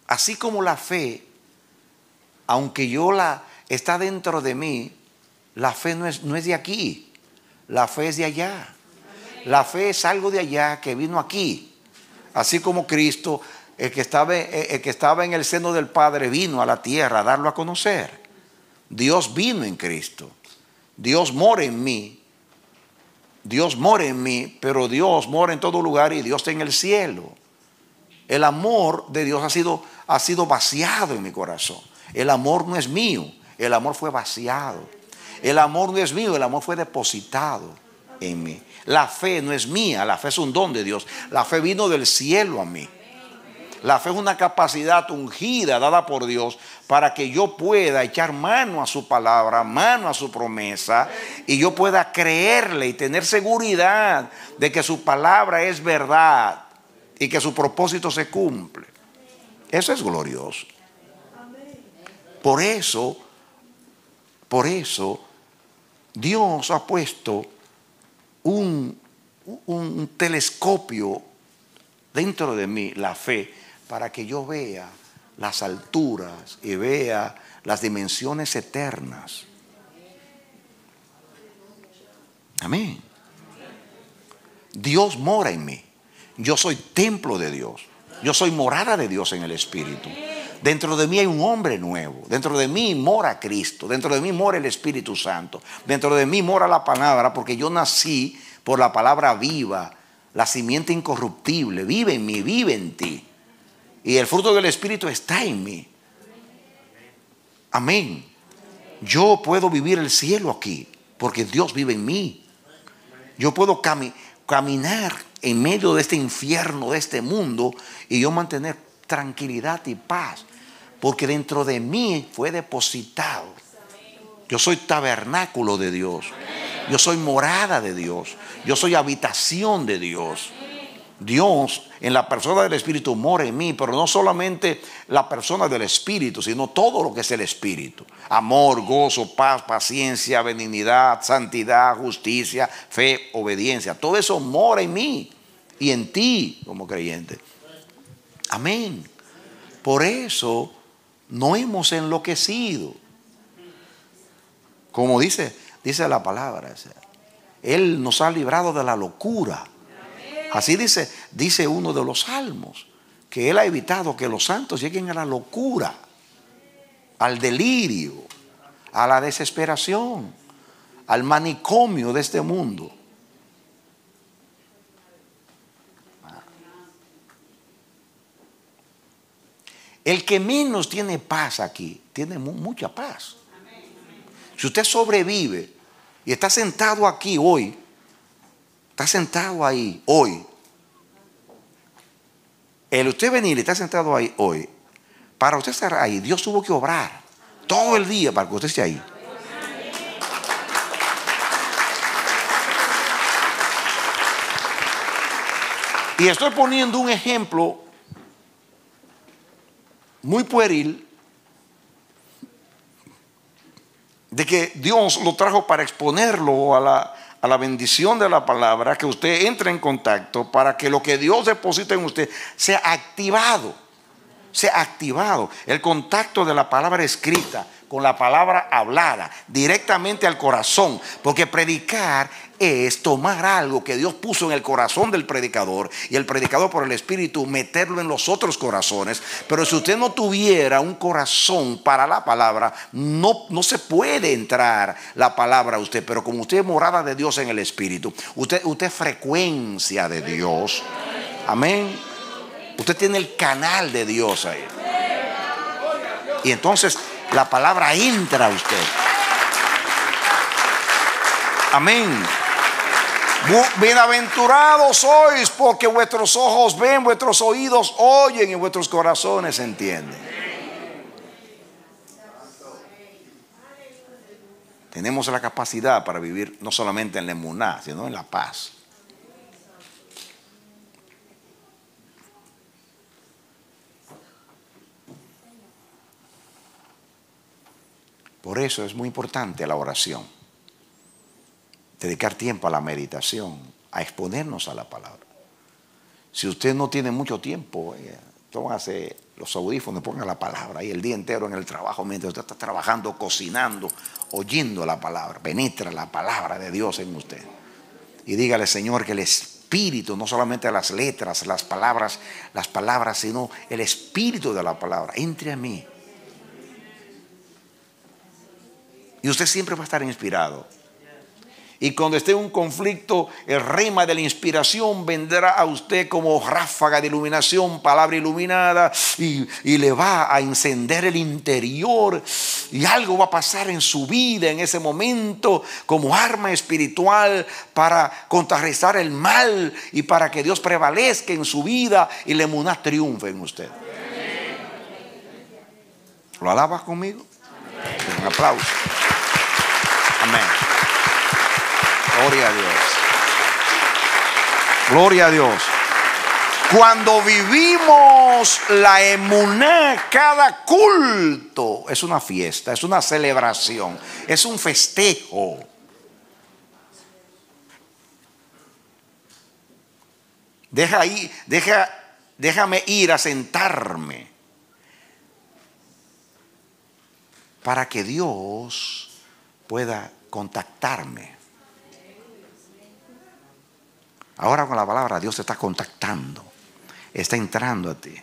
Así como la fe, aunque está dentro de mí, la fe no es de aquí, la fe es de allá. La fe es algo de allá que vino aquí. Así como Cristo, el que estaba en el seno del Padre, vino a la tierra a darlo a conocer. Dios vino en Cristo. Dios mora en mí. Dios mora en mí, pero Dios mora en todo lugar y Dios está en el cielo. El amor de Dios ha sido vaciado en mi corazón. El amor no es mío, el amor fue vaciado. El amor no es mío, el amor fue depositado en mí. La fe no es mía, la fe es un don de Dios. La fe vino del cielo a mí. La fe es una capacidad ungida, dada por Dios, para que yo pueda echar mano a su palabra, mano a su promesa, y yo pueda creerle y tener seguridad de que su palabra es verdad y que su propósito se cumple. Eso es glorioso. Por eso Dios ha puesto un telescopio dentro de mí, la fe, para que yo vea las alturas y vea las dimensiones eternas. Amén. Dios mora en mí. Yo soy templo de Dios. Yo soy morada de Dios en el Espíritu. Dentro de mí hay un hombre nuevo. Dentro de mí mora Cristo. Dentro de mí mora el Espíritu Santo. Dentro de mí mora la palabra, porque yo nací por la palabra viva, la simiente incorruptible. Vive en mí, vive en ti. Y el fruto del Espíritu está en mí. Amén. Yo puedo vivir el cielo aquí, porque Dios vive en mí. Yo puedo caminar en medio de este infierno, de este mundo, y yo mantener tranquilidad y paz, porque dentro de mí fue depositado. Yo soy tabernáculo de Dios. Yo soy morada de Dios. Yo soy habitación de Dios. Dios, en la persona del Espíritu, mora en mí, pero no solamente la persona del Espíritu, sino todo lo que es el Espíritu: amor, gozo, paz, paciencia, benignidad, santidad, justicia, fe, obediencia. Todo eso mora en mí y en ti como creyente. Amén. Por eso no hemos enloquecido. Como dice la palabra, o sea, Él nos ha librado de la locura. Así dice uno de los salmos, que Él ha evitado que los santos lleguen a la locura, al delirio, a la desesperación, al manicomio de este mundo. El que menos tiene paz aquí, tiene mucha paz. Si usted sobrevive y está sentado aquí hoy, está sentado ahí hoy, el usted venir y está sentado ahí hoy, para usted estar ahí, Dios tuvo que obrar todo el día para que usted esté ahí. Y estoy poniendo un ejemplo muy pueril de que Dios lo trajo para exponerlo a la bendición de la palabra, que usted entre en contacto, para que lo que Dios deposita en usted sea activado. Sea activado el contacto de la palabra escrita con la palabra hablada directamente al corazón, porque predicar es tomar algo que Dios puso en el corazón del predicador, y el predicador, por el Espíritu, meterlo en los otros corazones. Pero si usted no tuviera un corazón para la palabra, no se puede entrar la palabra a usted. Pero como usted es morada de Dios en el Espíritu, usted es frecuencia de Dios. Amén. Usted tiene el canal de Dios ahí, y entonces la palabra entra a usted. Amén. Bienaventurados sois, porque vuestros ojos ven, vuestros oídos oyen y vuestros corazones entienden. Tenemos la capacidad para vivir no solamente en la emuná, sino en la paz. Por eso es muy importante la oración, dedicar tiempo a la meditación, a exponernos a la palabra. Si usted no tiene mucho tiempo, tómase los audífonos, ponga la palabra ahí el día entero en el trabajo, mientras usted está trabajando, cocinando, oyendo la palabra. Penetra la palabra de Dios en usted. y dígale, Señor, que el Espíritu, no solamente las letras, las palabras, sino el Espíritu de la palabra, entre a mí. Y usted siempre va a estar inspirado. Y cuando esté un conflicto, el rema de la inspiración vendrá a usted como ráfaga de iluminación, palabra iluminada, y le va a encender el interior, y algo va a pasar en su vida en ese momento como arma espiritual para contrarrestar el mal y para que Dios prevalezca en su vida y la emuná triunfe en usted. ¿Lo alabas conmigo? Amén. Un aplauso. Amén. Gloria a Dios. Gloria a Dios. Cuando vivimos la emuná, cada culto es una fiesta, es una celebración, es un festejo. Déjame ir a sentarme para que Dios pueda contactarme. Ahora con la palabra Dios te está contactando, está entrando a ti,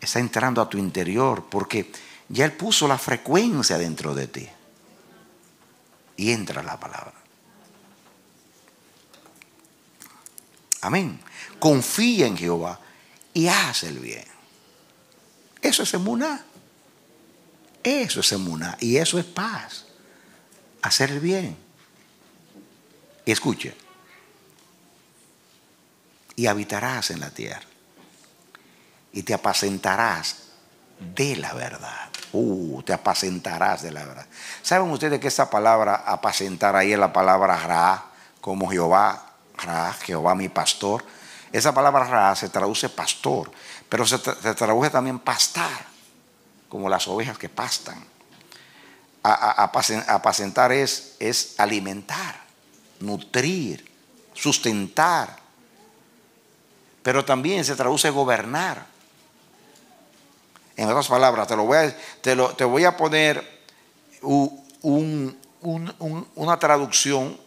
está entrando a tu interior, porque ya Él puso la frecuencia dentro de ti y entra la palabra. Amén. Confía en Jehová y haz el bien. Eso es emuná. Eso es emuná y eso es paz. Hacer el bien. Escuche. Y habitarás en la tierra. Y te apacentarás de la verdad. Te apacentarás de la verdad. ¿Saben ustedes que esa palabra apacentar ahí es la palabra ra? Como Jehová, ra, Jehová mi pastor. Esa palabra ra se traduce pastor. Pero se traduce también pastar. Como las ovejas que pastan. Apacentar es alimentar, nutrir, sustentar. Pero también se traduce gobernar. En otras palabras, te voy a poner una traducción,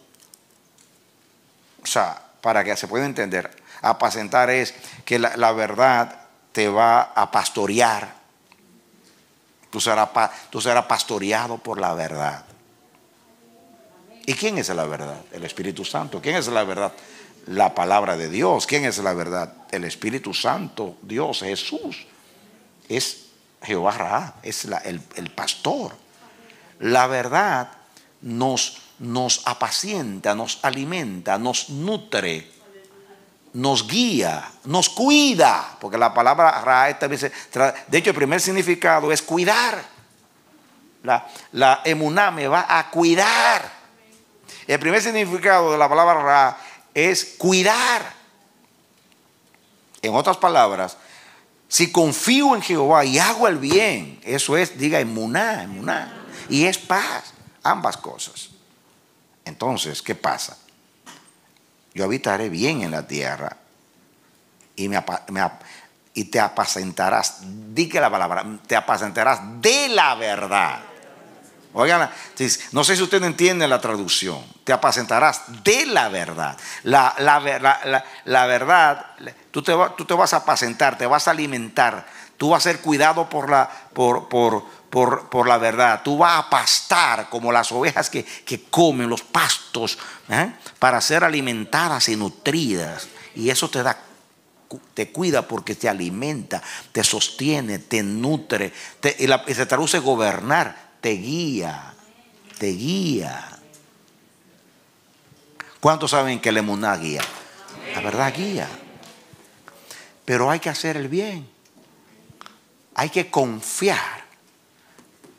o sea, para que se pueda entender. Apacentar es que la verdad te va a pastorear. Tú serás pastoreado por la verdad. ¿Y quién es la verdad? El Espíritu Santo. ¿Quién es la verdad? La palabra de Dios. ¿Quién es la verdad? El Espíritu Santo, Dios, Jesús. Es Jehová Ra, es el pastor. La verdad nos apacienta, nos alimenta, nos nutre, nos guía, nos cuida. Porque la palabra Ra también de hecho, el primer significado es cuidar. La emuná me va a cuidar. El primer significado de la palabra Ra es cuidar. En otras palabras, si confío en Jehová y hago el bien, eso es, diga, emuná, emuná, y es paz, ambas cosas. Entonces, ¿qué pasa? Yo habitaré bien en la tierra y te apacentarás, diga la palabra, te apacentarás de la verdad. Oigan, no sé si ustedes entienden la traducción. Te apacentarás de la verdad. La verdad, tú te vas a apacentar, te vas a alimentar. Tú vas a ser cuidado por la verdad. Tú vas a pastar como las ovejas que comen los pastos, para ser alimentadas y nutridas. Y eso te cuida porque te alimenta, te sostiene, te nutre. Y se traduce gobernar. Te guía. ¿Cuántos saben que la emuná guía? La verdad guía. Pero hay que hacer el bien. Hay que confiar,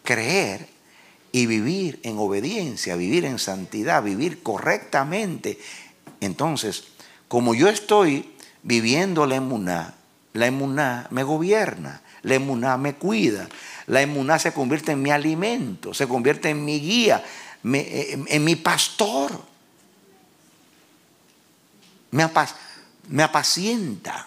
creer y vivir en obediencia, vivir en santidad, vivir correctamente. Entonces, como yo estoy viviendo la emuná me gobierna, la emuná me cuida. La emuná se convierte en mi alimento, se convierte en mi guía, en mi pastor. Me apacienta.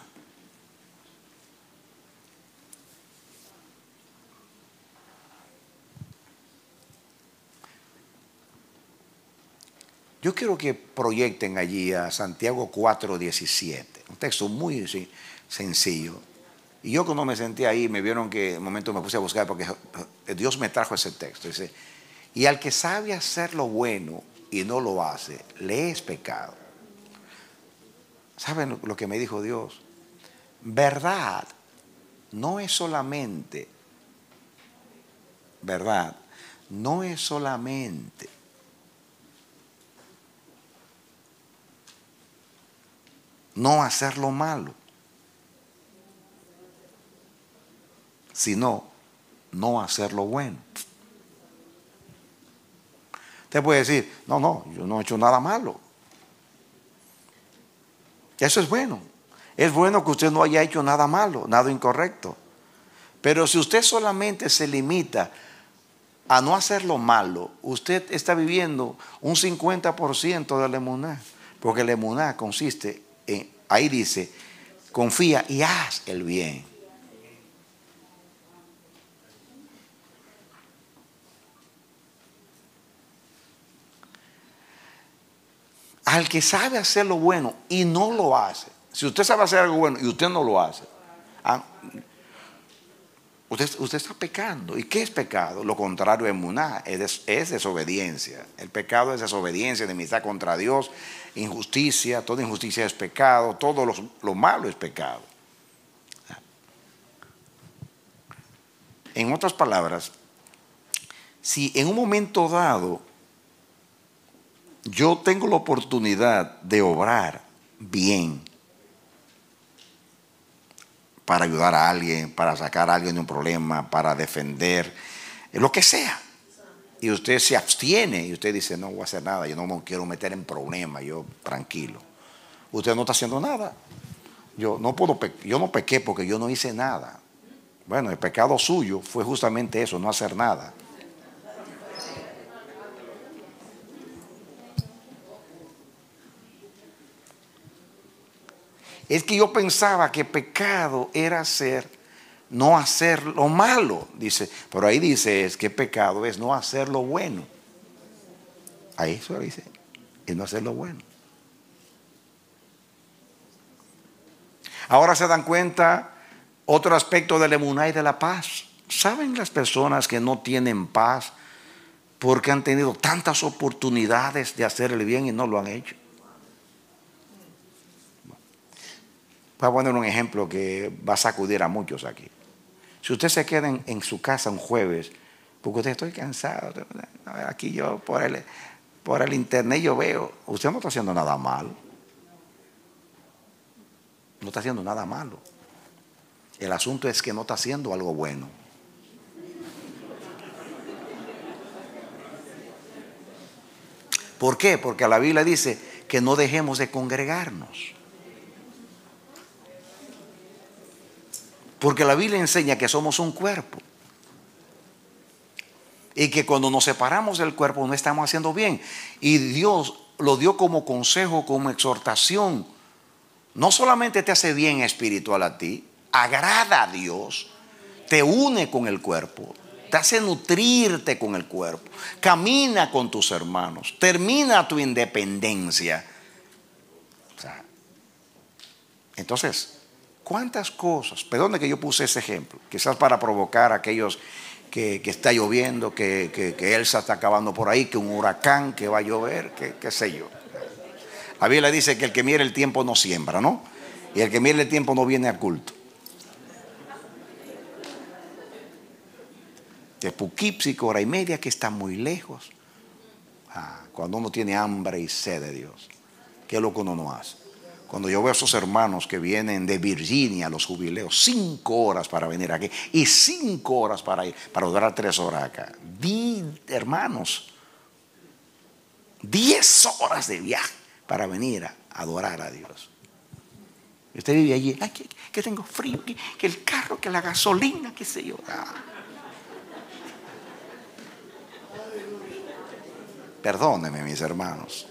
Yo quiero que proyecten allí a Santiago 4:17, un texto muy sencillo. Y yo cuando me senté ahí, me vieron que en un momento me puse a buscar porque Dios me trajo ese texto. Dice, y al que sabe hacer lo bueno y no lo hace, le es pecado. ¿Saben lo que me dijo Dios? Verdad no es solamente, verdad no es solamente no hacer lo malo, sino no hacer lo bueno. Usted puede decir, no, yo no he hecho nada malo. Eso es bueno. Es bueno que usted no haya hecho nada malo, nada incorrecto. Pero si usted solamente se limita a no hacer lo malo, usted está viviendo un 50% de la emuná. Porque la emuná consiste en, ahí dice, confía y haz el bien. Al que sabe hacer lo bueno y no lo hace. Si usted sabe hacer algo bueno y usted no lo hace, usted está pecando. ¿Y qué es pecado? Lo contrario de emuná, es desobediencia. El pecado es desobediencia, enemistad contra Dios, injusticia. Toda injusticia es pecado, todo lo malo es pecado. En otras palabras, si en un momento dado yo tengo la oportunidad de obrar bien para ayudar a alguien, para sacar a alguien de un problema, para defender, lo que sea. Y usted se abstiene y usted dice, no voy a hacer nada, yo no me quiero meter en problemas, yo tranquilo. Usted no está haciendo nada. Yo no pequé porque yo no hice nada. Bueno, el pecado suyo fue justamente eso, no hacer nada. Es que yo pensaba que pecado era no hacer lo malo, dice. Pero ahí dice, es que pecado es no hacer lo bueno. Ahí eso dice, es no hacer lo bueno. Ahora se dan cuenta otro aspecto de la emuná y de la paz. ¿Saben las personas que no tienen paz porque han tenido tantas oportunidades de hacer el bien y no lo han hecho? Voy a poner un ejemplo que va a sacudir a muchos aquí. Si usted se queda en su casa un jueves, porque usted estoy cansado, aquí yo por el internet yo veo, usted no está haciendo nada malo. No está haciendo nada malo. El asunto es que no está haciendo algo bueno. ¿Por qué? Porque la Biblia dice que no dejemos de congregarnos. Porque la Biblia enseña que somos un cuerpo. Y que cuando nos separamos del cuerpo no estamos haciendo bien. Y Dios lo dio como consejo, como exhortación. No solamente te hace bien espiritual a ti, agrada a Dios, te une con el cuerpo, te hace nutrirte con el cuerpo, camina con tus hermanos, termina tu independencia. Entonces, ¿cuántas cosas? Perdone que yo puse ese ejemplo, quizás para provocar a aquellos que está lloviendo, que Elsa está acabando por ahí, que un huracán, que va a llover, que sé yo. La Biblia dice que el que mire el tiempo no siembra, ¿no? Y el que mire el tiempo no viene al culto. De Poughkeepsie, hora y media, que está muy lejos. Cuando uno tiene hambre y sed de Dios, ¿qué es lo que uno no hace? Cuando yo veo a esos hermanos que vienen de Virginia a los jubileos, 5 horas para venir aquí y 5 horas para ir, para durar 3 horas acá. Hermanos, 10 horas de viaje para venir a adorar a Dios. Usted vive allí, ay, que tengo frío, que el carro, que la gasolina, qué sé yo. Perdónenme, mis hermanos.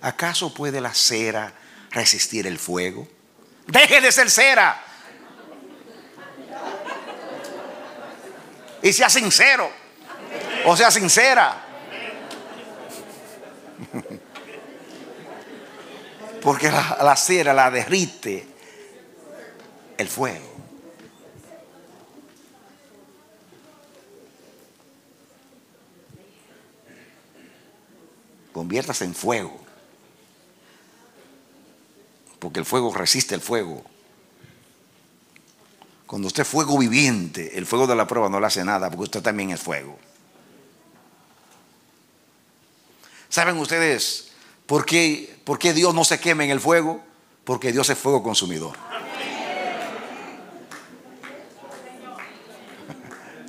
¿Acaso puede la cera resistir el fuego? ¡Deje de ser cera! Y sea sincero. O sea sincera. Porque la cera la derrite el fuego. Conviértase en fuego, porque el fuego resiste el fuego. Cuando usted es fuego viviente, el fuego de la prueba no le hace nada, porque usted también es fuego. ¿Saben ustedes por qué Dios no se quema en el fuego? Porque Dios es fuego consumidor.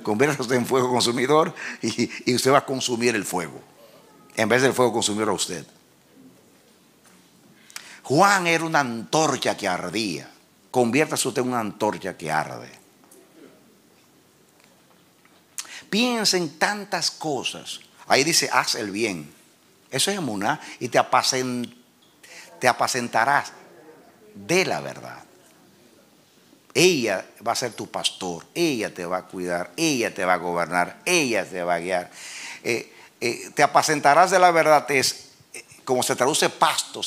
Conviértase usted en fuego consumidor y usted va a consumir el fuego. En vez del fuego consumir a usted. Juan era una antorcha que ardía. Conviértase usted en una antorcha que arde. Piensa en tantas cosas. Ahí dice, haz el bien. Eso es emuná. Y te apacentarás de la verdad. Ella va a ser tu pastor. Ella te va a cuidar. Ella te va a gobernar. Ella te va a guiar. Te apacentarás de la verdad, como se traduce pasto,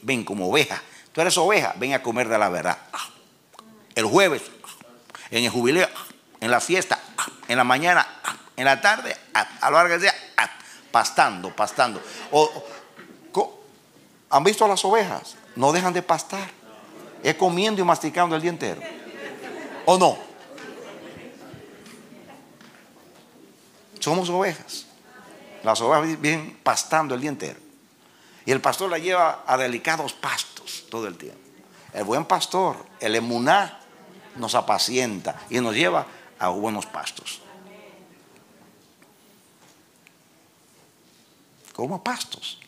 ven como oveja. Tú eres oveja, ven a comer de la verdad. El jueves, en el jubileo, en la fiesta, en la mañana, en la tarde, a lo largo del día, pastando. ¿Han visto a las ovejas? No dejan de pastar. Es comiendo y masticando el día entero. ¿O no? Somos ovejas. Las ovejas vienen pastando el día entero. Y el pastor la lleva a delicados pastos todo el tiempo. El buen pastor, el emuná, nos apacienta y nos lleva a buenos pastos. Coma pastos.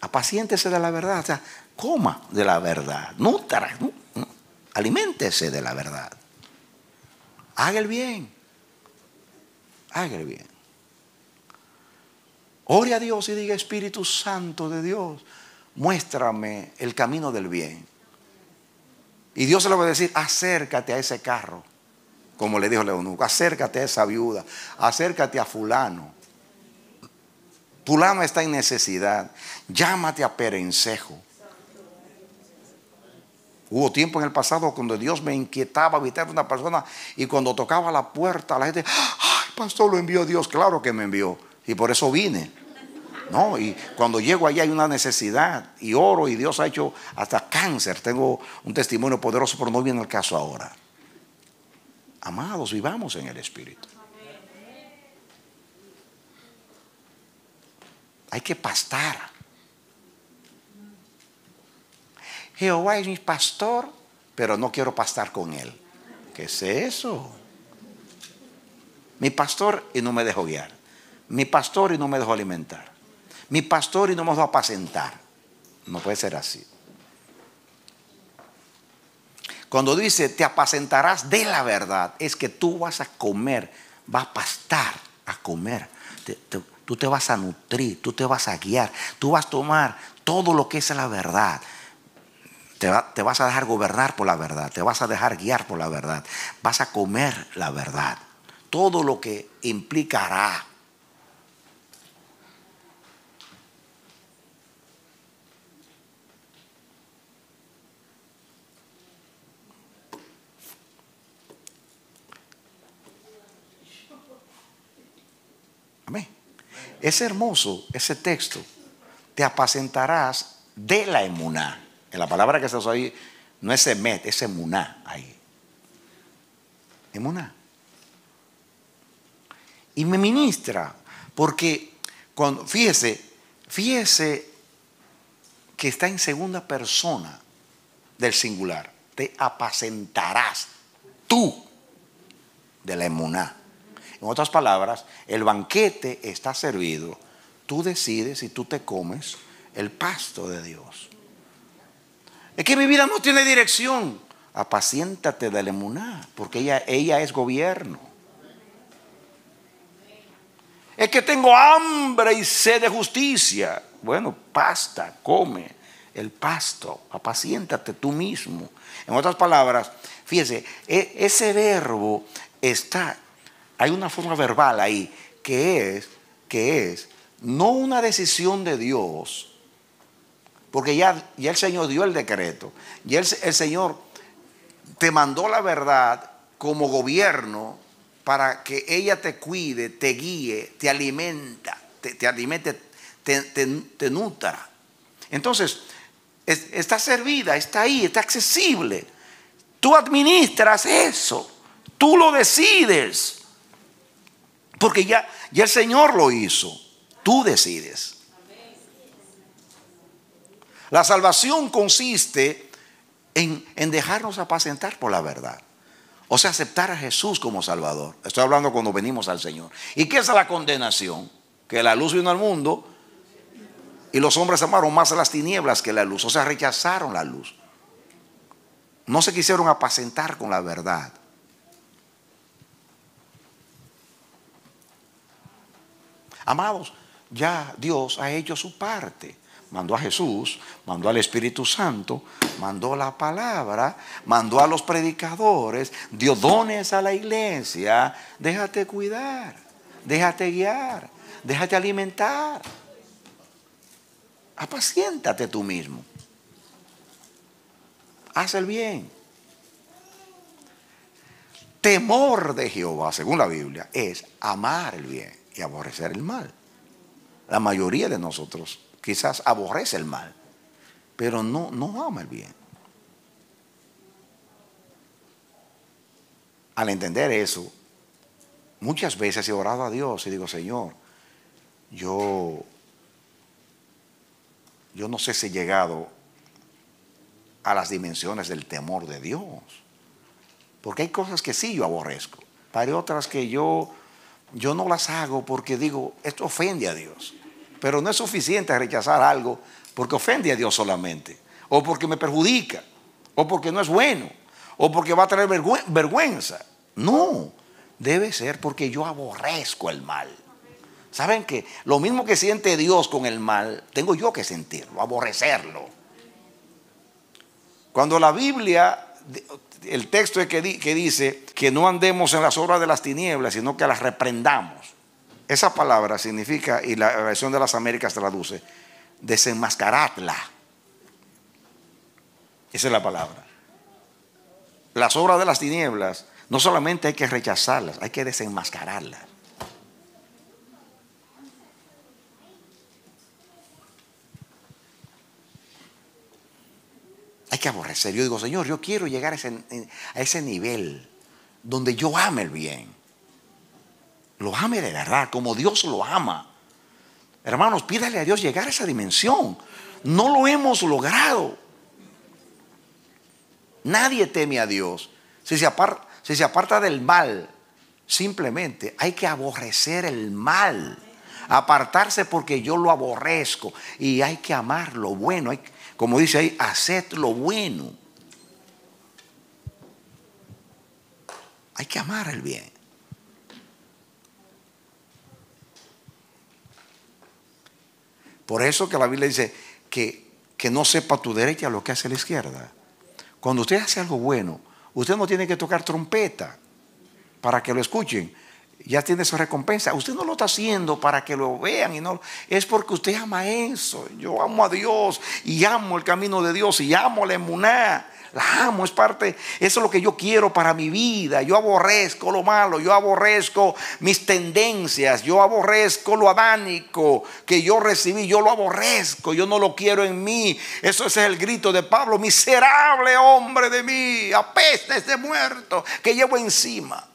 Apaciéntese de la verdad. O sea, coma de la verdad. No. Aliméntese de la verdad. Haga el bien. Haga el bien. Ore a Dios y diga, Espíritu Santo de Dios, muéstrame el camino del bien. Y Dios se lo va a decir, acércate a ese carro, como le dijo el eunuco, acércate a esa viuda, acércate a fulano. Fulano está en necesidad, llámate a Perencejo. Hubo tiempo en el pasado cuando Dios me inquietaba visitar a una persona y cuando tocaba la puerta la gente, ay, pastor, lo envió Dios, claro que me envió. Y por eso vine, ¿no? Y cuando llego allá hay una necesidad y oro y Dios ha hecho hasta cáncer. Tengo un testimonio poderoso, pero no viene el caso ahora. Amados, vivamos en el Espíritu. Hay que pastar. Jehová es mi pastor, pero no quiero pastar con él. ¿Qué es eso? Mi pastor y no me dejo guiar. Mi pastor y no me dejó alimentar. Mi pastor y no me dejó apacentar. No puede ser así. Cuando dice te apacentarás de la verdad, es que tú vas a comer, vas a pastar, a comer. Tú te vas a nutrir, tú te vas a guiar, tú vas a tomar todo lo que es la verdad. Te vas a dejar gobernar por la verdad, te vas a dejar guiar por la verdad. Vas a comer la verdad. Todo lo que implicará. Es hermoso ese texto. Te apacentarás de la emuná. En la palabra que estás ahí no es emet, es emuná ahí. Emuná. Y me ministra, porque cuando, fíjese que está en segunda persona del singular. Te apacentarás tú de la emuná. En otras palabras, el banquete está servido. Tú decides si tú te comes el pasto de Dios. Es que mi vida no tiene dirección. Apaciéntate de la emuná, porque ella es gobierno. Es que tengo hambre y sed de justicia. Bueno, pasta, come el pasto. Apaciéntate tú mismo. En otras palabras, fíjese, ese verbo está... Hay una forma verbal ahí que es no una decisión de Dios, porque ya el Señor dio el decreto, ya el Señor te mandó la verdad como gobierno para que ella te cuide, te guíe, te alimenta, te nutra. Entonces, está servida, está ahí, está accesible. Tú administras eso, tú lo decides, porque ya el Señor lo hizo, tú decides. La salvación consiste en dejarnos apacentar por la verdad, o sea, aceptar a Jesús como Salvador. Estoy hablando cuando venimos al Señor. ¿Y qué es la condenación? Que la luz vino al mundo y los hombres amaron más las tinieblas que la luz, o sea, rechazaron la luz. No se quisieron apacentar con la verdad. Amados, ya Dios ha hecho su parte. Mandó a Jesús, mandó al Espíritu Santo, mandó la palabra, mandó a los predicadores, dio dones a la iglesia. Déjate cuidar, déjate guiar, déjate alimentar. Apaciéntate tú mismo. Haz el bien. Temor de Jehová, según la Biblia, es amar el bien y aborrecer el mal. La mayoría de nosotros quizás aborrece el mal, pero no ama el bien. Al entender eso, muchas veces he orado a Dios y digo: Señor, yo no sé si he llegado a las dimensiones del temor de Dios, porque hay cosas que sí yo aborrezco, pero hay otras que yo no las hago porque digo: esto ofende a Dios. Pero no es suficiente rechazar algo porque ofende a Dios solamente, o porque me perjudica, o porque no es bueno, o porque va a traer vergüenza. No, debe ser porque yo aborrezco el mal. ¿Saben qué? Lo mismo que siente Dios con el mal, tengo yo que sentirlo, aborrecerlo. Cuando la Biblia, el texto es que dice que no andemos en las obras de las tinieblas, sino que las reprendamos. Esa palabra significa, y la versión de las Américas traduce, desenmascaradla. Esa es la palabra. Las obras de las tinieblas no solamente hay que rechazarlas, hay que desenmascararlas. Hay que aborrecer. Yo digo: Señor, yo quiero llegar a ese nivel donde yo ame el bien, lo ame de verdad como Dios lo ama. Hermanos, pídale a Dios llegar a esa dimensión. No lo hemos logrado. Nadie teme a Dios si se aparta del mal. Simplemente hay que aborrecer el mal, apartarse porque yo lo aborrezco, y hay que amar lo bueno. Como dice ahí, haced lo bueno. Hay que amar el bien. Por eso que la Biblia dice que no sepa tu derecha lo que hace la izquierda. Cuando usted hace algo bueno, usted no tiene que tocar trompeta para que lo escuchen. Ya tiene su recompensa. Usted no lo está haciendo para que lo vean, y no, es porque usted ama eso. Yo amo a Dios y amo el camino de Dios y amo la emuná, la amo, es parte, eso es lo que yo quiero para mi vida. Yo aborrezco lo malo, yo aborrezco mis tendencias, yo aborrezco lo adánico que yo recibí, yo lo aborrezco, yo no lo quiero en mí. Eso, ese es el grito de Pablo: miserable hombre de mí, apesta este muerto que llevo encima.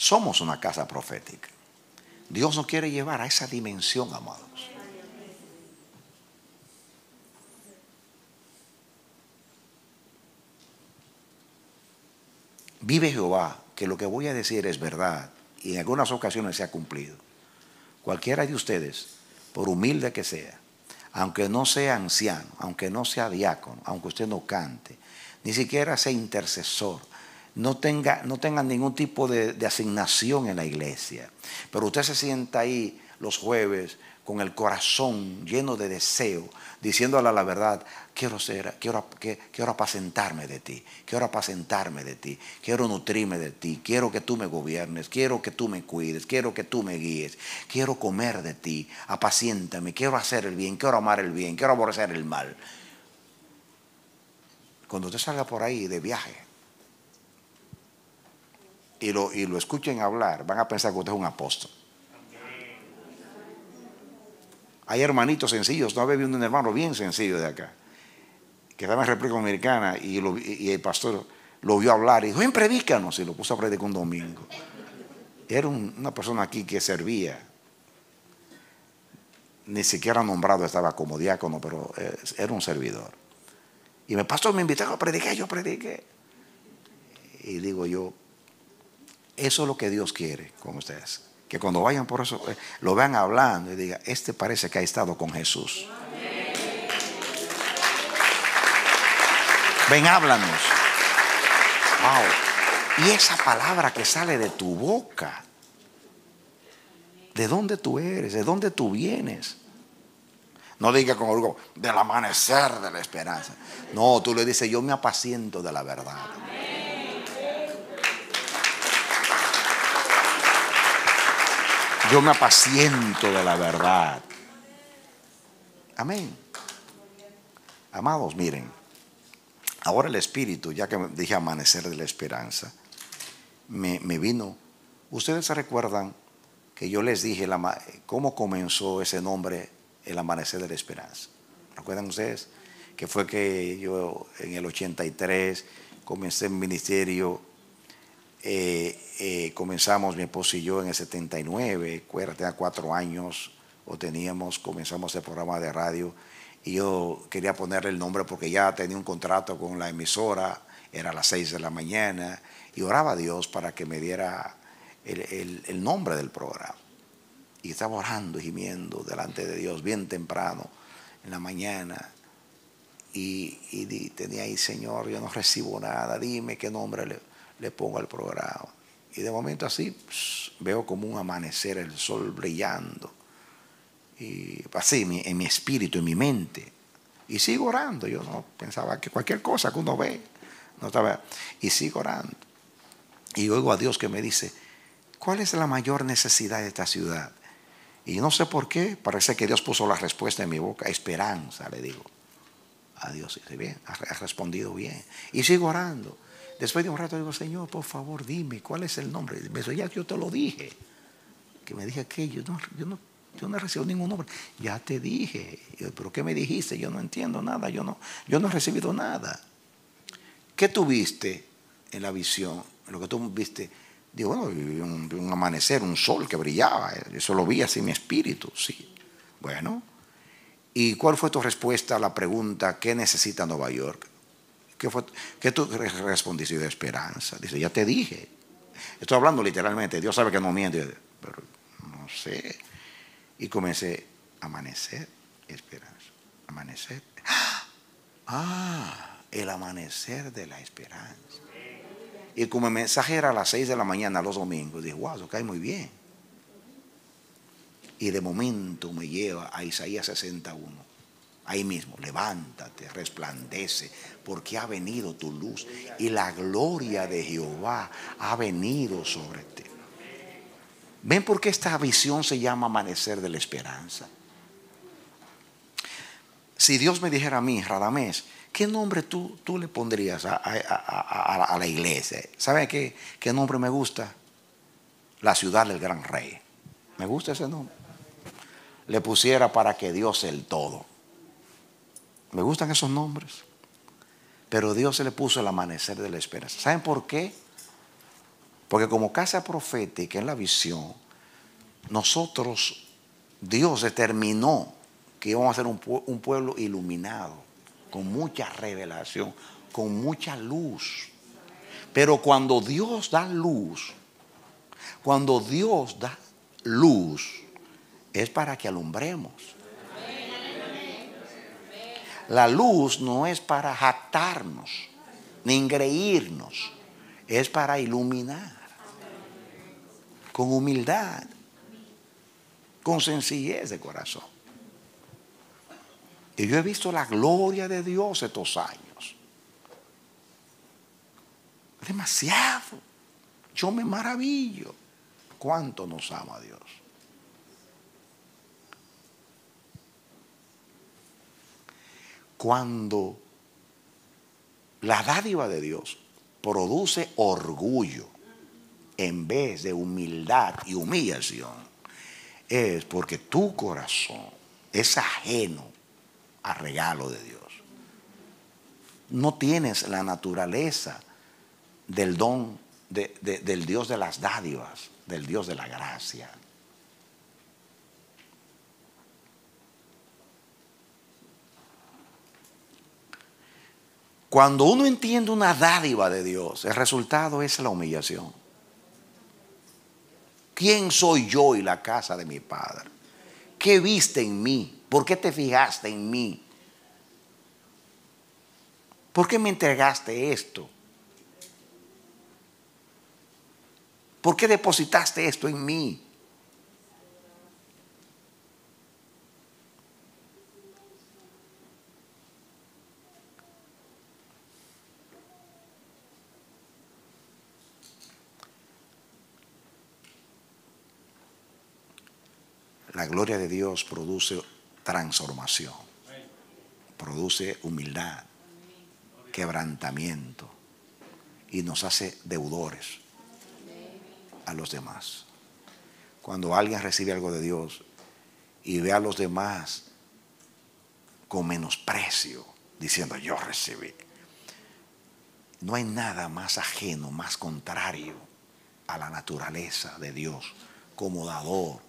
Somos una casa profética. Dios nos quiere llevar a esa dimensión, amados. Vive Jehová, que lo que voy a decir es verdad, y en algunas ocasiones se ha cumplido. Cualquiera de ustedes, por humilde que sea, aunque no sea anciano, aunque no sea diácono, aunque usted no cante, ni siquiera sea intercesor, no tenga ningún tipo de asignación en la iglesia, pero usted se sienta ahí los jueves con el corazón lleno de deseo, diciéndole la verdad, quiero apacentarme de ti, quiero apacentarme de ti, quiero nutrirme de ti, quiero que tú me gobiernes, quiero que tú me cuides, quiero que tú me guíes, quiero comer de ti, apaciéntame, quiero hacer el bien, quiero amar el bien, quiero aborrecer el mal. Cuando usted salga por ahí de viaje y lo escuchen hablar, van a pensar que usted es un apóstol. Hay hermanitos sencillos, no había visto un hermano bien sencillo de acá, que estaba en República Dominicana y el pastor lo vio hablar y dijo, ven, predícanos, y lo puso a predicar un domingo. Era una persona aquí que servía, ni siquiera nombrado estaba como diácono, pero era un servidor. Y mi pastor me invitó a predicar, yo prediqué. Y digo yo, eso es lo que Dios quiere con ustedes. Que cuando vayan por eso, lo vean hablando y digan, este parece que ha estado con Jesús. Amén. Ven, háblanos. Wow. Y esa palabra que sale de tu boca, ¿de dónde tú eres? ¿De dónde tú vienes? No diga con orgullo, del amanecer de la esperanza. No, tú le dices, yo me apaciento de la verdad. Amén. Yo me apaciento de la verdad. Amén. Amados, miren. Ahora el Espíritu, ya que dije amanecer de la esperanza, me vino. Ustedes se recuerdan que yo les dije cómo comenzó ese nombre, el amanecer de la esperanza. ¿Recuerdan ustedes? Que fue que yo en el 83 comencé el ministerio. Comenzamos mi esposo y yo en el 79, tenía 4 años o comenzamos el programa de radio, y yo quería ponerle el nombre porque ya tenía un contrato con la emisora, era a las 6 de la mañana, y oraba a Dios para que me diera el nombre del programa, y estaba orando y gimiendo delante de Dios bien temprano en la mañana, y tenía ahí, Señor, yo no recibo nada, dime qué nombre le pongo al programa. Y de momento así veo como un amanecer, el sol brillando, y así en mi espíritu, en mi mente, y sigo orando. Yo no pensaba que cualquier cosa que uno ve, no estaba, y sigo orando, y oigo a Dios que me dice, ¿cuál es la mayor necesidad de esta ciudad? Y no sé por qué, parece que Dios puso la respuesta en mi boca, esperanza, le digo a Dios. Y bien, has respondido bien, y sigo orando. Después de un rato digo, Señor, por favor, dime, ¿cuál es el nombre? Me dice, ya yo te lo dije. Que me dije que yo no he recibido ningún nombre. Ya te dije. Yo, ¿pero qué me dijiste? Yo no entiendo nada. Yo no he recibido nada. ¿Qué tuviste en la visión? Lo que tú viste. Digo, bueno, un amanecer, un sol que brillaba. Eso lo vi así en mi espíritu. Sí. Bueno. ¿Y cuál fue tu respuesta a la pregunta, ¿qué necesita Nueva York? ¿Qué tú respondiste? De esperanza. Dice, ya te dije. Estoy hablando literalmente. Dios sabe que no miente. Yo, pero no sé. Y comencé a amanecer, esperanza. Amanecer. Ah, el amanecer de la esperanza. Y como el mensaje era a las 6 de la mañana los domingos, dije, wow, eso cae muy bien. Y de momento me lleva a Isaías 61. Ahí mismo, levántate, resplandece, porque ha venido tu luz y la gloria de Jehová ha venido sobre ti. ¿Ven por qué esta visión se llama amanecer de la esperanza? Si Dios me dijera a mí, Radamés, ¿qué nombre tú le pondrías a la iglesia? ¿Saben qué nombre me gusta? La ciudad del gran rey. Me gusta ese nombre. Le pusiera para que Dios el todo. Me gustan esos nombres. Pero Dios se le puso el amanecer de la esperanza. ¿Saben por qué? Porque como casa profética en la visión, Dios determinó que íbamos a ser un pueblo iluminado, con mucha revelación, con mucha luz. Pero cuando Dios da luz, es para que alumbremos. La luz no es para jactarnos ni engreírnos, es para iluminar con humildad, con sencillez de corazón. Y yo he visto la gloria de Dios estos años. Demasiado. Yo me maravillo cuánto nos ama Dios. Cuando la dádiva de Dios produce orgullo en vez de humildad y humillación, es porque tu corazón es ajeno al regalo de Dios. No tienes la naturaleza del don del Dios de las dádivas, del Dios de la gracia. Cuando uno entiende una dádiva de Dios, el resultado es la humillación. ¿Quién soy yo y la casa de mi padre? ¿Qué viste en mí? ¿Por qué te fijaste en mí? ¿Por qué me entregaste esto? ¿Por qué depositaste esto en mí? La gloria de Dios produce transformación, produce humildad, quebrantamiento y nos hace deudores a los demás. Cuando alguien recibe algo de Dios y ve a los demás con menosprecio, diciendo yo recibí, no hay nada más ajeno, más contrario a la naturaleza de Dios como dador.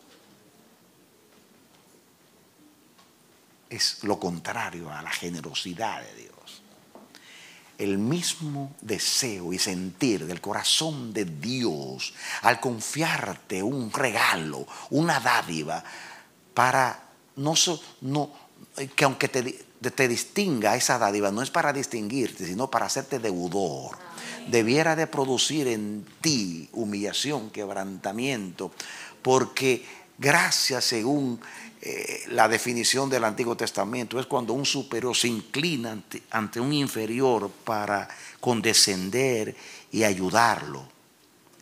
Es lo contrario a la generosidad de Dios. El mismo deseo y sentir del corazón de Dios al confiarte un regalo, una dádiva, para que aunque te distinga esa dádiva, no es para distinguirte, sino para hacerte deudor. Amén. Debiera de producir en ti humillación, quebrantamiento, porque gracia, según la definición del Antiguo Testamento, es cuando un superior se inclina ante un inferior para condescender y ayudarlo.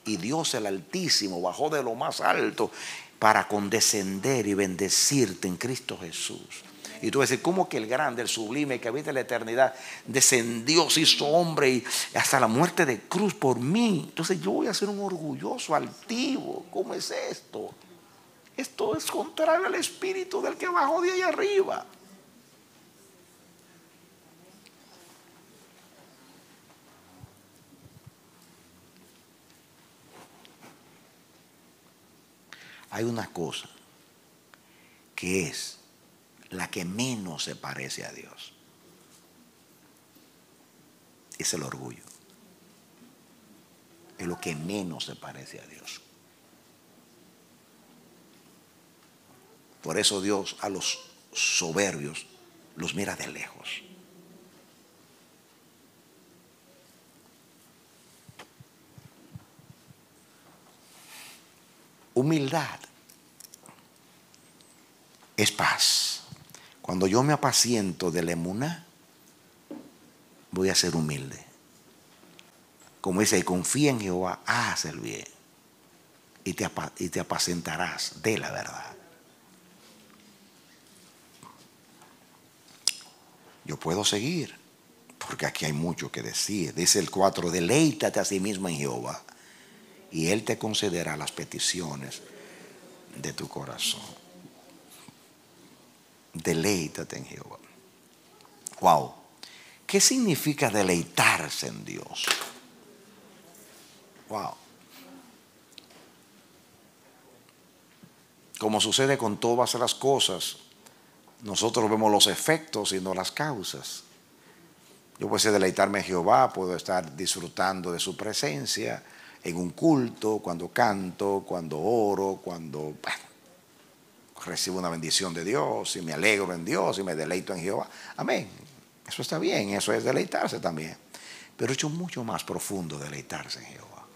Y Dios el Altísimo bajó de lo más alto para condescender y bendecirte en Cristo Jesús. Y tú vas a decir, ¿cómo que el grande, el sublime, que habita en la eternidad, descendió, se hizo hombre y hasta la muerte de cruz por mí? Entonces yo voy a ser un orgulloso, altivo. ¿Cómo es esto? Esto es contrario al espíritu del que bajó de allá arriba. Hay una cosa que es la que menos se parece a Dios. Es el orgullo. Es lo que menos se parece a Dios. Por eso Dios a los soberbios los mira de lejos. Humildad es paz. Cuando yo me apaciento de la emuná, voy a ser humilde. Como dice, confía en Jehová, haz el bien y te apacentarás de la verdad. Yo puedo seguir, porque aquí hay mucho que decir. Dice el 4, deleítate a sí mismo en Jehová, y Él te concederá las peticiones de tu corazón. Deleítate en Jehová. Wow. ¿Qué significa deleitarse en Dios? Wow. Como sucede con todas las cosas, nosotros vemos los efectos y no las causas. Yo puedo deleitarme en Jehová, puedo estar disfrutando de su presencia en un culto, cuando canto, cuando oro, cuando recibo una bendición de Dios y me alegro en Dios y me deleito en Jehová. Amén. Eso está bien, eso es deleitarse también. Pero es mucho más profundo deleitarse en Jehová.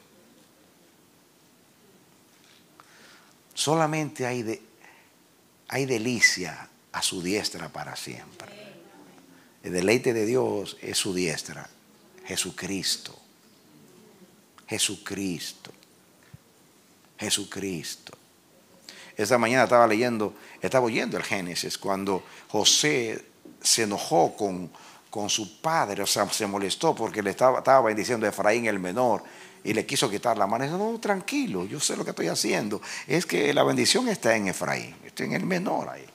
Solamente hay hay delicia a su diestra para siempre. El deleite de Dios es su diestra, Jesucristo. Jesucristo. Jesucristo. Esta mañana estaba oyendo el Génesis, cuando José se enojó con su padre, o sea, se molestó porque le estaba bendiciendo a Efraín el menor y le quiso quitar la mano. Y dice, no, tranquilo, yo sé lo que estoy haciendo. Es que la bendición está en Efraín, está en el menor ahí.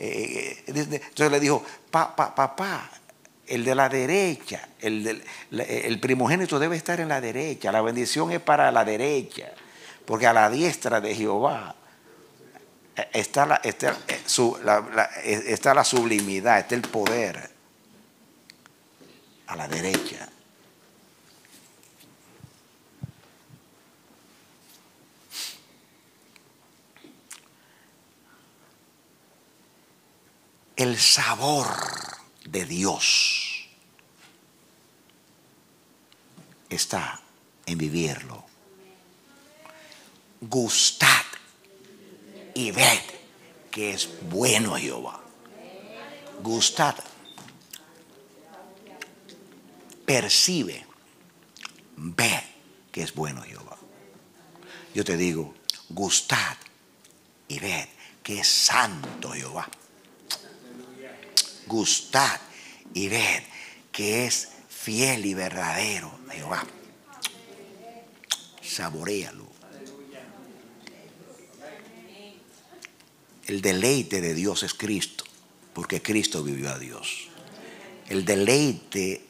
Entonces le dijo, papá, el de la derecha, el primogénito debe estar en la derecha, la bendición es para la derecha, porque a la diestra de Jehová está la sublimidad, está el poder, a la derecha. El sabor de Dios está en vivirlo. Gustad y ved que es bueno Jehová. Gustad. Percibe. Ve que es bueno Jehová. Yo te digo, gustad y ved que es santo Jehová. Gustad y ved que es fiel y verdadero Jehová. Saboréalo. El deleite de Dios es Cristo, porque Cristo vivió a Dios. El deleite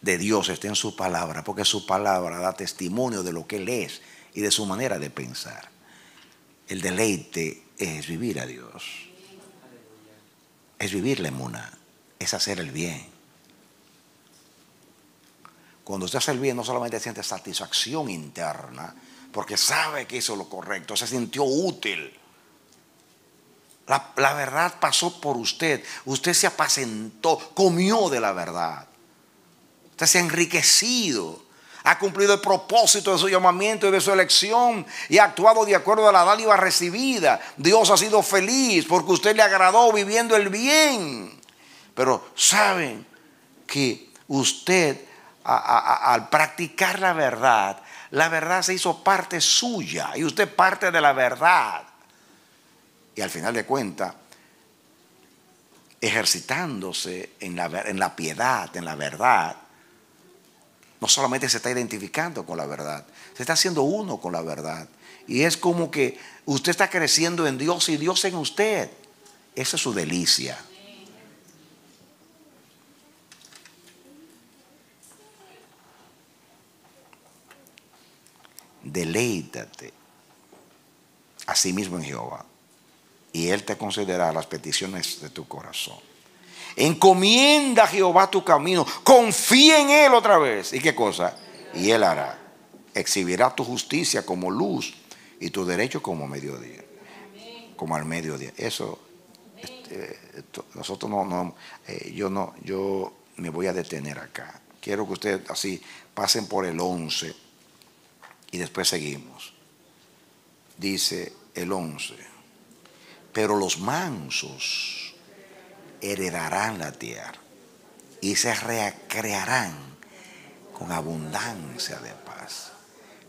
de Dios está en su palabra, porque su palabra da testimonio de lo que Él es y de su manera de pensar. El deleite es vivir a Dios. Es vivir la emuna, es hacer el bien. Cuando usted hace el bien, no solamente siente satisfacción interna, porque sabe que hizo lo correcto, se sintió útil. La verdad pasó por usted, usted se apacentó, comió de la verdad. Usted se ha enriquecido, ha cumplido el propósito de su llamamiento y de su elección y ha actuado de acuerdo a la dádiva recibida. Dios ha sido feliz porque usted le agradó viviendo el bien. Pero saben que usted al practicar la verdad se hizo parte suya y usted parte de la verdad. Y al final de cuentas, ejercitándose en la piedad, en la verdad, no solamente se está identificando con la verdad, se está haciendo uno con la verdad. Y es como que usted está creciendo en Dios y Dios en usted. Esa es su delicia. Deleítate a sí mismo en Jehová y Él te concederá las peticiones de tu corazón. Encomienda a Jehová tu camino, confía en Él otra vez. ¿Y qué cosa? Y Él hará. Exhibirá tu justicia como luz y tu derecho como mediodía. Como al mediodía. Eso, nosotros yo me voy a detener acá. Quiero que ustedes así pasen por el 11 y después seguimos. Dice el 11, pero los mansos heredarán la tierra y se recrearán con abundancia de paz.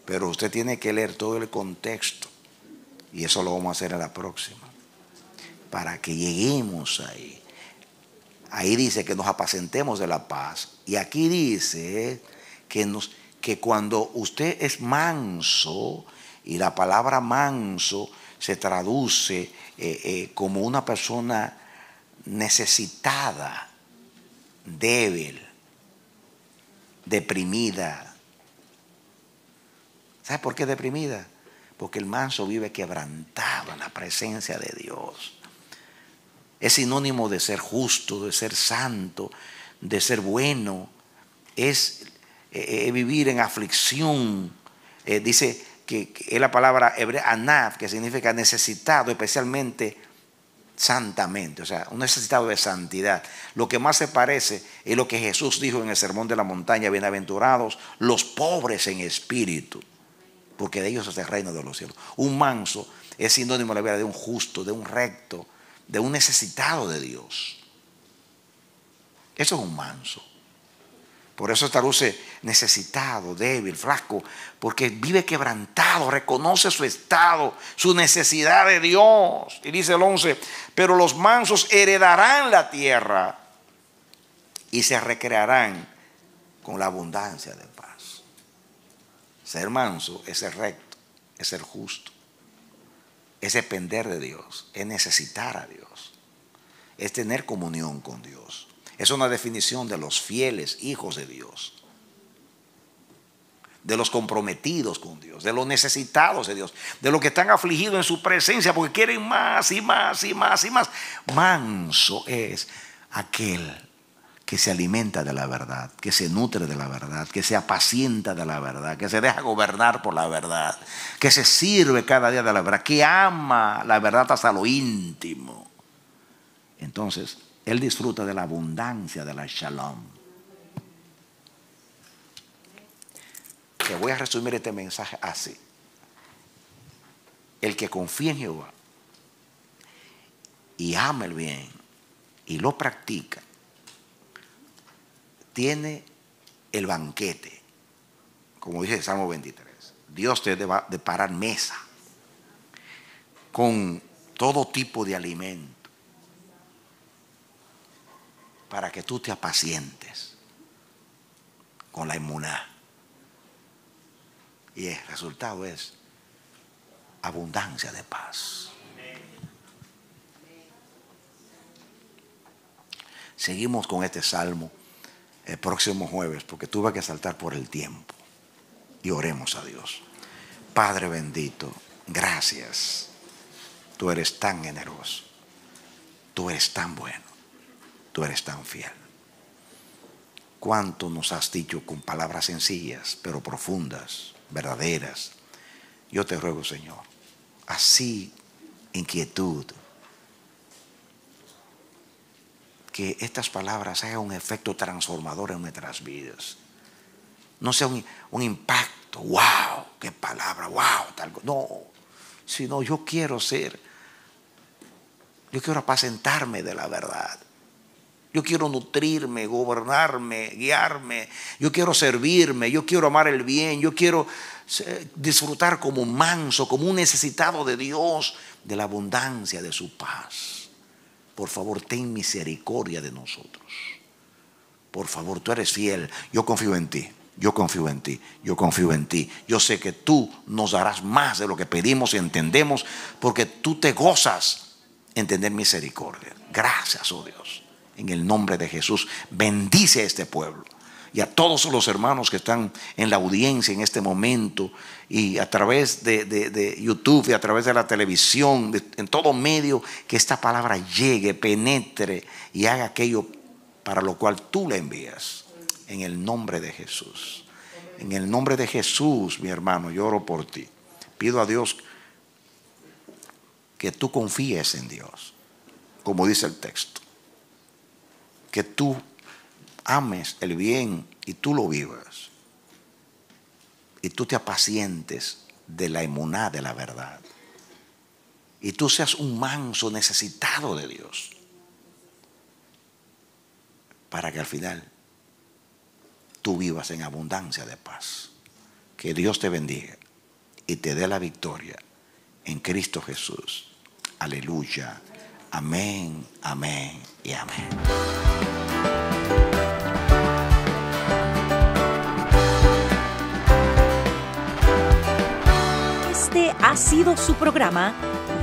Pero usted tiene que leer todo el contexto y eso lo vamos a hacer a la próxima para que lleguemos ahí. Ahí dice que nos apacentemos de la paz y aquí dice que cuando usted es manso, y la palabra manso se traduce como una persona necesitada, débil, deprimida. ¿Sabe por qué deprimida? Porque el manso vive quebrantado en la presencia de Dios. Es sinónimo de ser justo, de ser santo, de ser bueno. Es vivir en aflicción. Dice que es la palabra hebrea anaf, que significa necesitado, especialmente santamente, o sea, un necesitado de santidad. Lo que más se parece es lo que Jesús dijo en el sermón de la montaña: bienaventurados los pobres en espíritu, porque de ellos es el reino de los cielos. Un manso es sinónimo la vida de un justo, de un recto, de un necesitado de Dios. Eso es un manso. Por eso traduce necesitado, débil, flaco, porque vive quebrantado, reconoce su estado, su necesidad de Dios. Y dice el 11, pero los mansos heredarán la tierra y se recrearán con la abundancia de paz. Ser manso es ser recto, es ser justo, es depender de Dios, es necesitar a Dios, es tener comunión con Dios. Es una definición de los fieles hijos de Dios, de los comprometidos con Dios, de los necesitados de Dios, de los que están afligidos en su presencia porque quieren más y más y más y más. Manso es aquel que se alimenta de la verdad, que se nutre de la verdad, que se apacienta de la verdad, que se deja gobernar por la verdad, que se sirve cada día de la verdad, que ama la verdad hasta lo íntimo. Entonces, él disfruta de la abundancia de la shalom. Te voy a resumir este mensaje así. El que confía en Jehová y ama el bien y lo practica, tiene el banquete. Como dice el Salmo 23, Dios te va a deparar mesa con todo tipo de alimento, para que tú te apacientes con la emuná. Y el resultado es abundancia de paz. Seguimos con este salmo el próximo jueves, porque tuve que saltar por el tiempo. Y oremos a Dios. Padre bendito, gracias. Tú eres tan generoso. Tú eres tan bueno. Tú eres tan fiel. Cuánto nos has dicho con palabras sencillas, pero profundas, verdaderas. Yo te ruego, Señor, así inquietud, que estas palabras hagan un efecto transformador en nuestras vidas. No sea un impacto, wow, qué palabra, wow, tal cosa. No, sino yo quiero apacentarme de la verdad. Yo quiero nutrirme, gobernarme, guiarme. Yo quiero servirme, yo quiero amar el bien. Yo quiero disfrutar como un manso, como un necesitado de Dios, de la abundancia de su paz. Por favor, ten misericordia de nosotros. Por favor, tú eres fiel. Yo confío en ti, yo confío en ti, yo confío en ti. Yo sé que tú nos darás más de lo que pedimos y entendemos, porque tú te gozas en tener misericordia. Gracias, oh Dios. En el nombre de Jesús, bendice a este pueblo y a todos los hermanos que están en la audiencia en este momento, y a través de YouTube y a través de la televisión, en todo medio, que esta palabra llegue, penetre y haga aquello para lo cual tú la envías. En el nombre de Jesús. En el nombre de Jesús, mi hermano, yo oro por ti. Pido a Dios que tú confíes en Dios, como dice el texto. Que tú ames el bien y tú lo vivas. Y tú te apacientes de la emuná, de la verdad. Y tú seas un manso necesitado de Dios. Para que al final tú vivas en abundancia de paz. Que Dios te bendiga y te dé la victoria en Cristo Jesús. Aleluya. Amén, amén y amén. Este ha sido su programa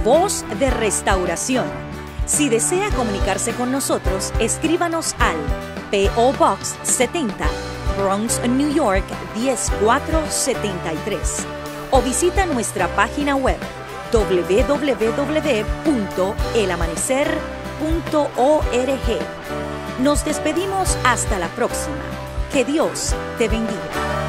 Voz de Restauración. Si desea comunicarse con nosotros, escríbanos al P.O. Box 70, Bronx, New York 10473, o visita nuestra página web www.elamanecer.org. Nos despedimos hasta la próxima. Que Dios te bendiga.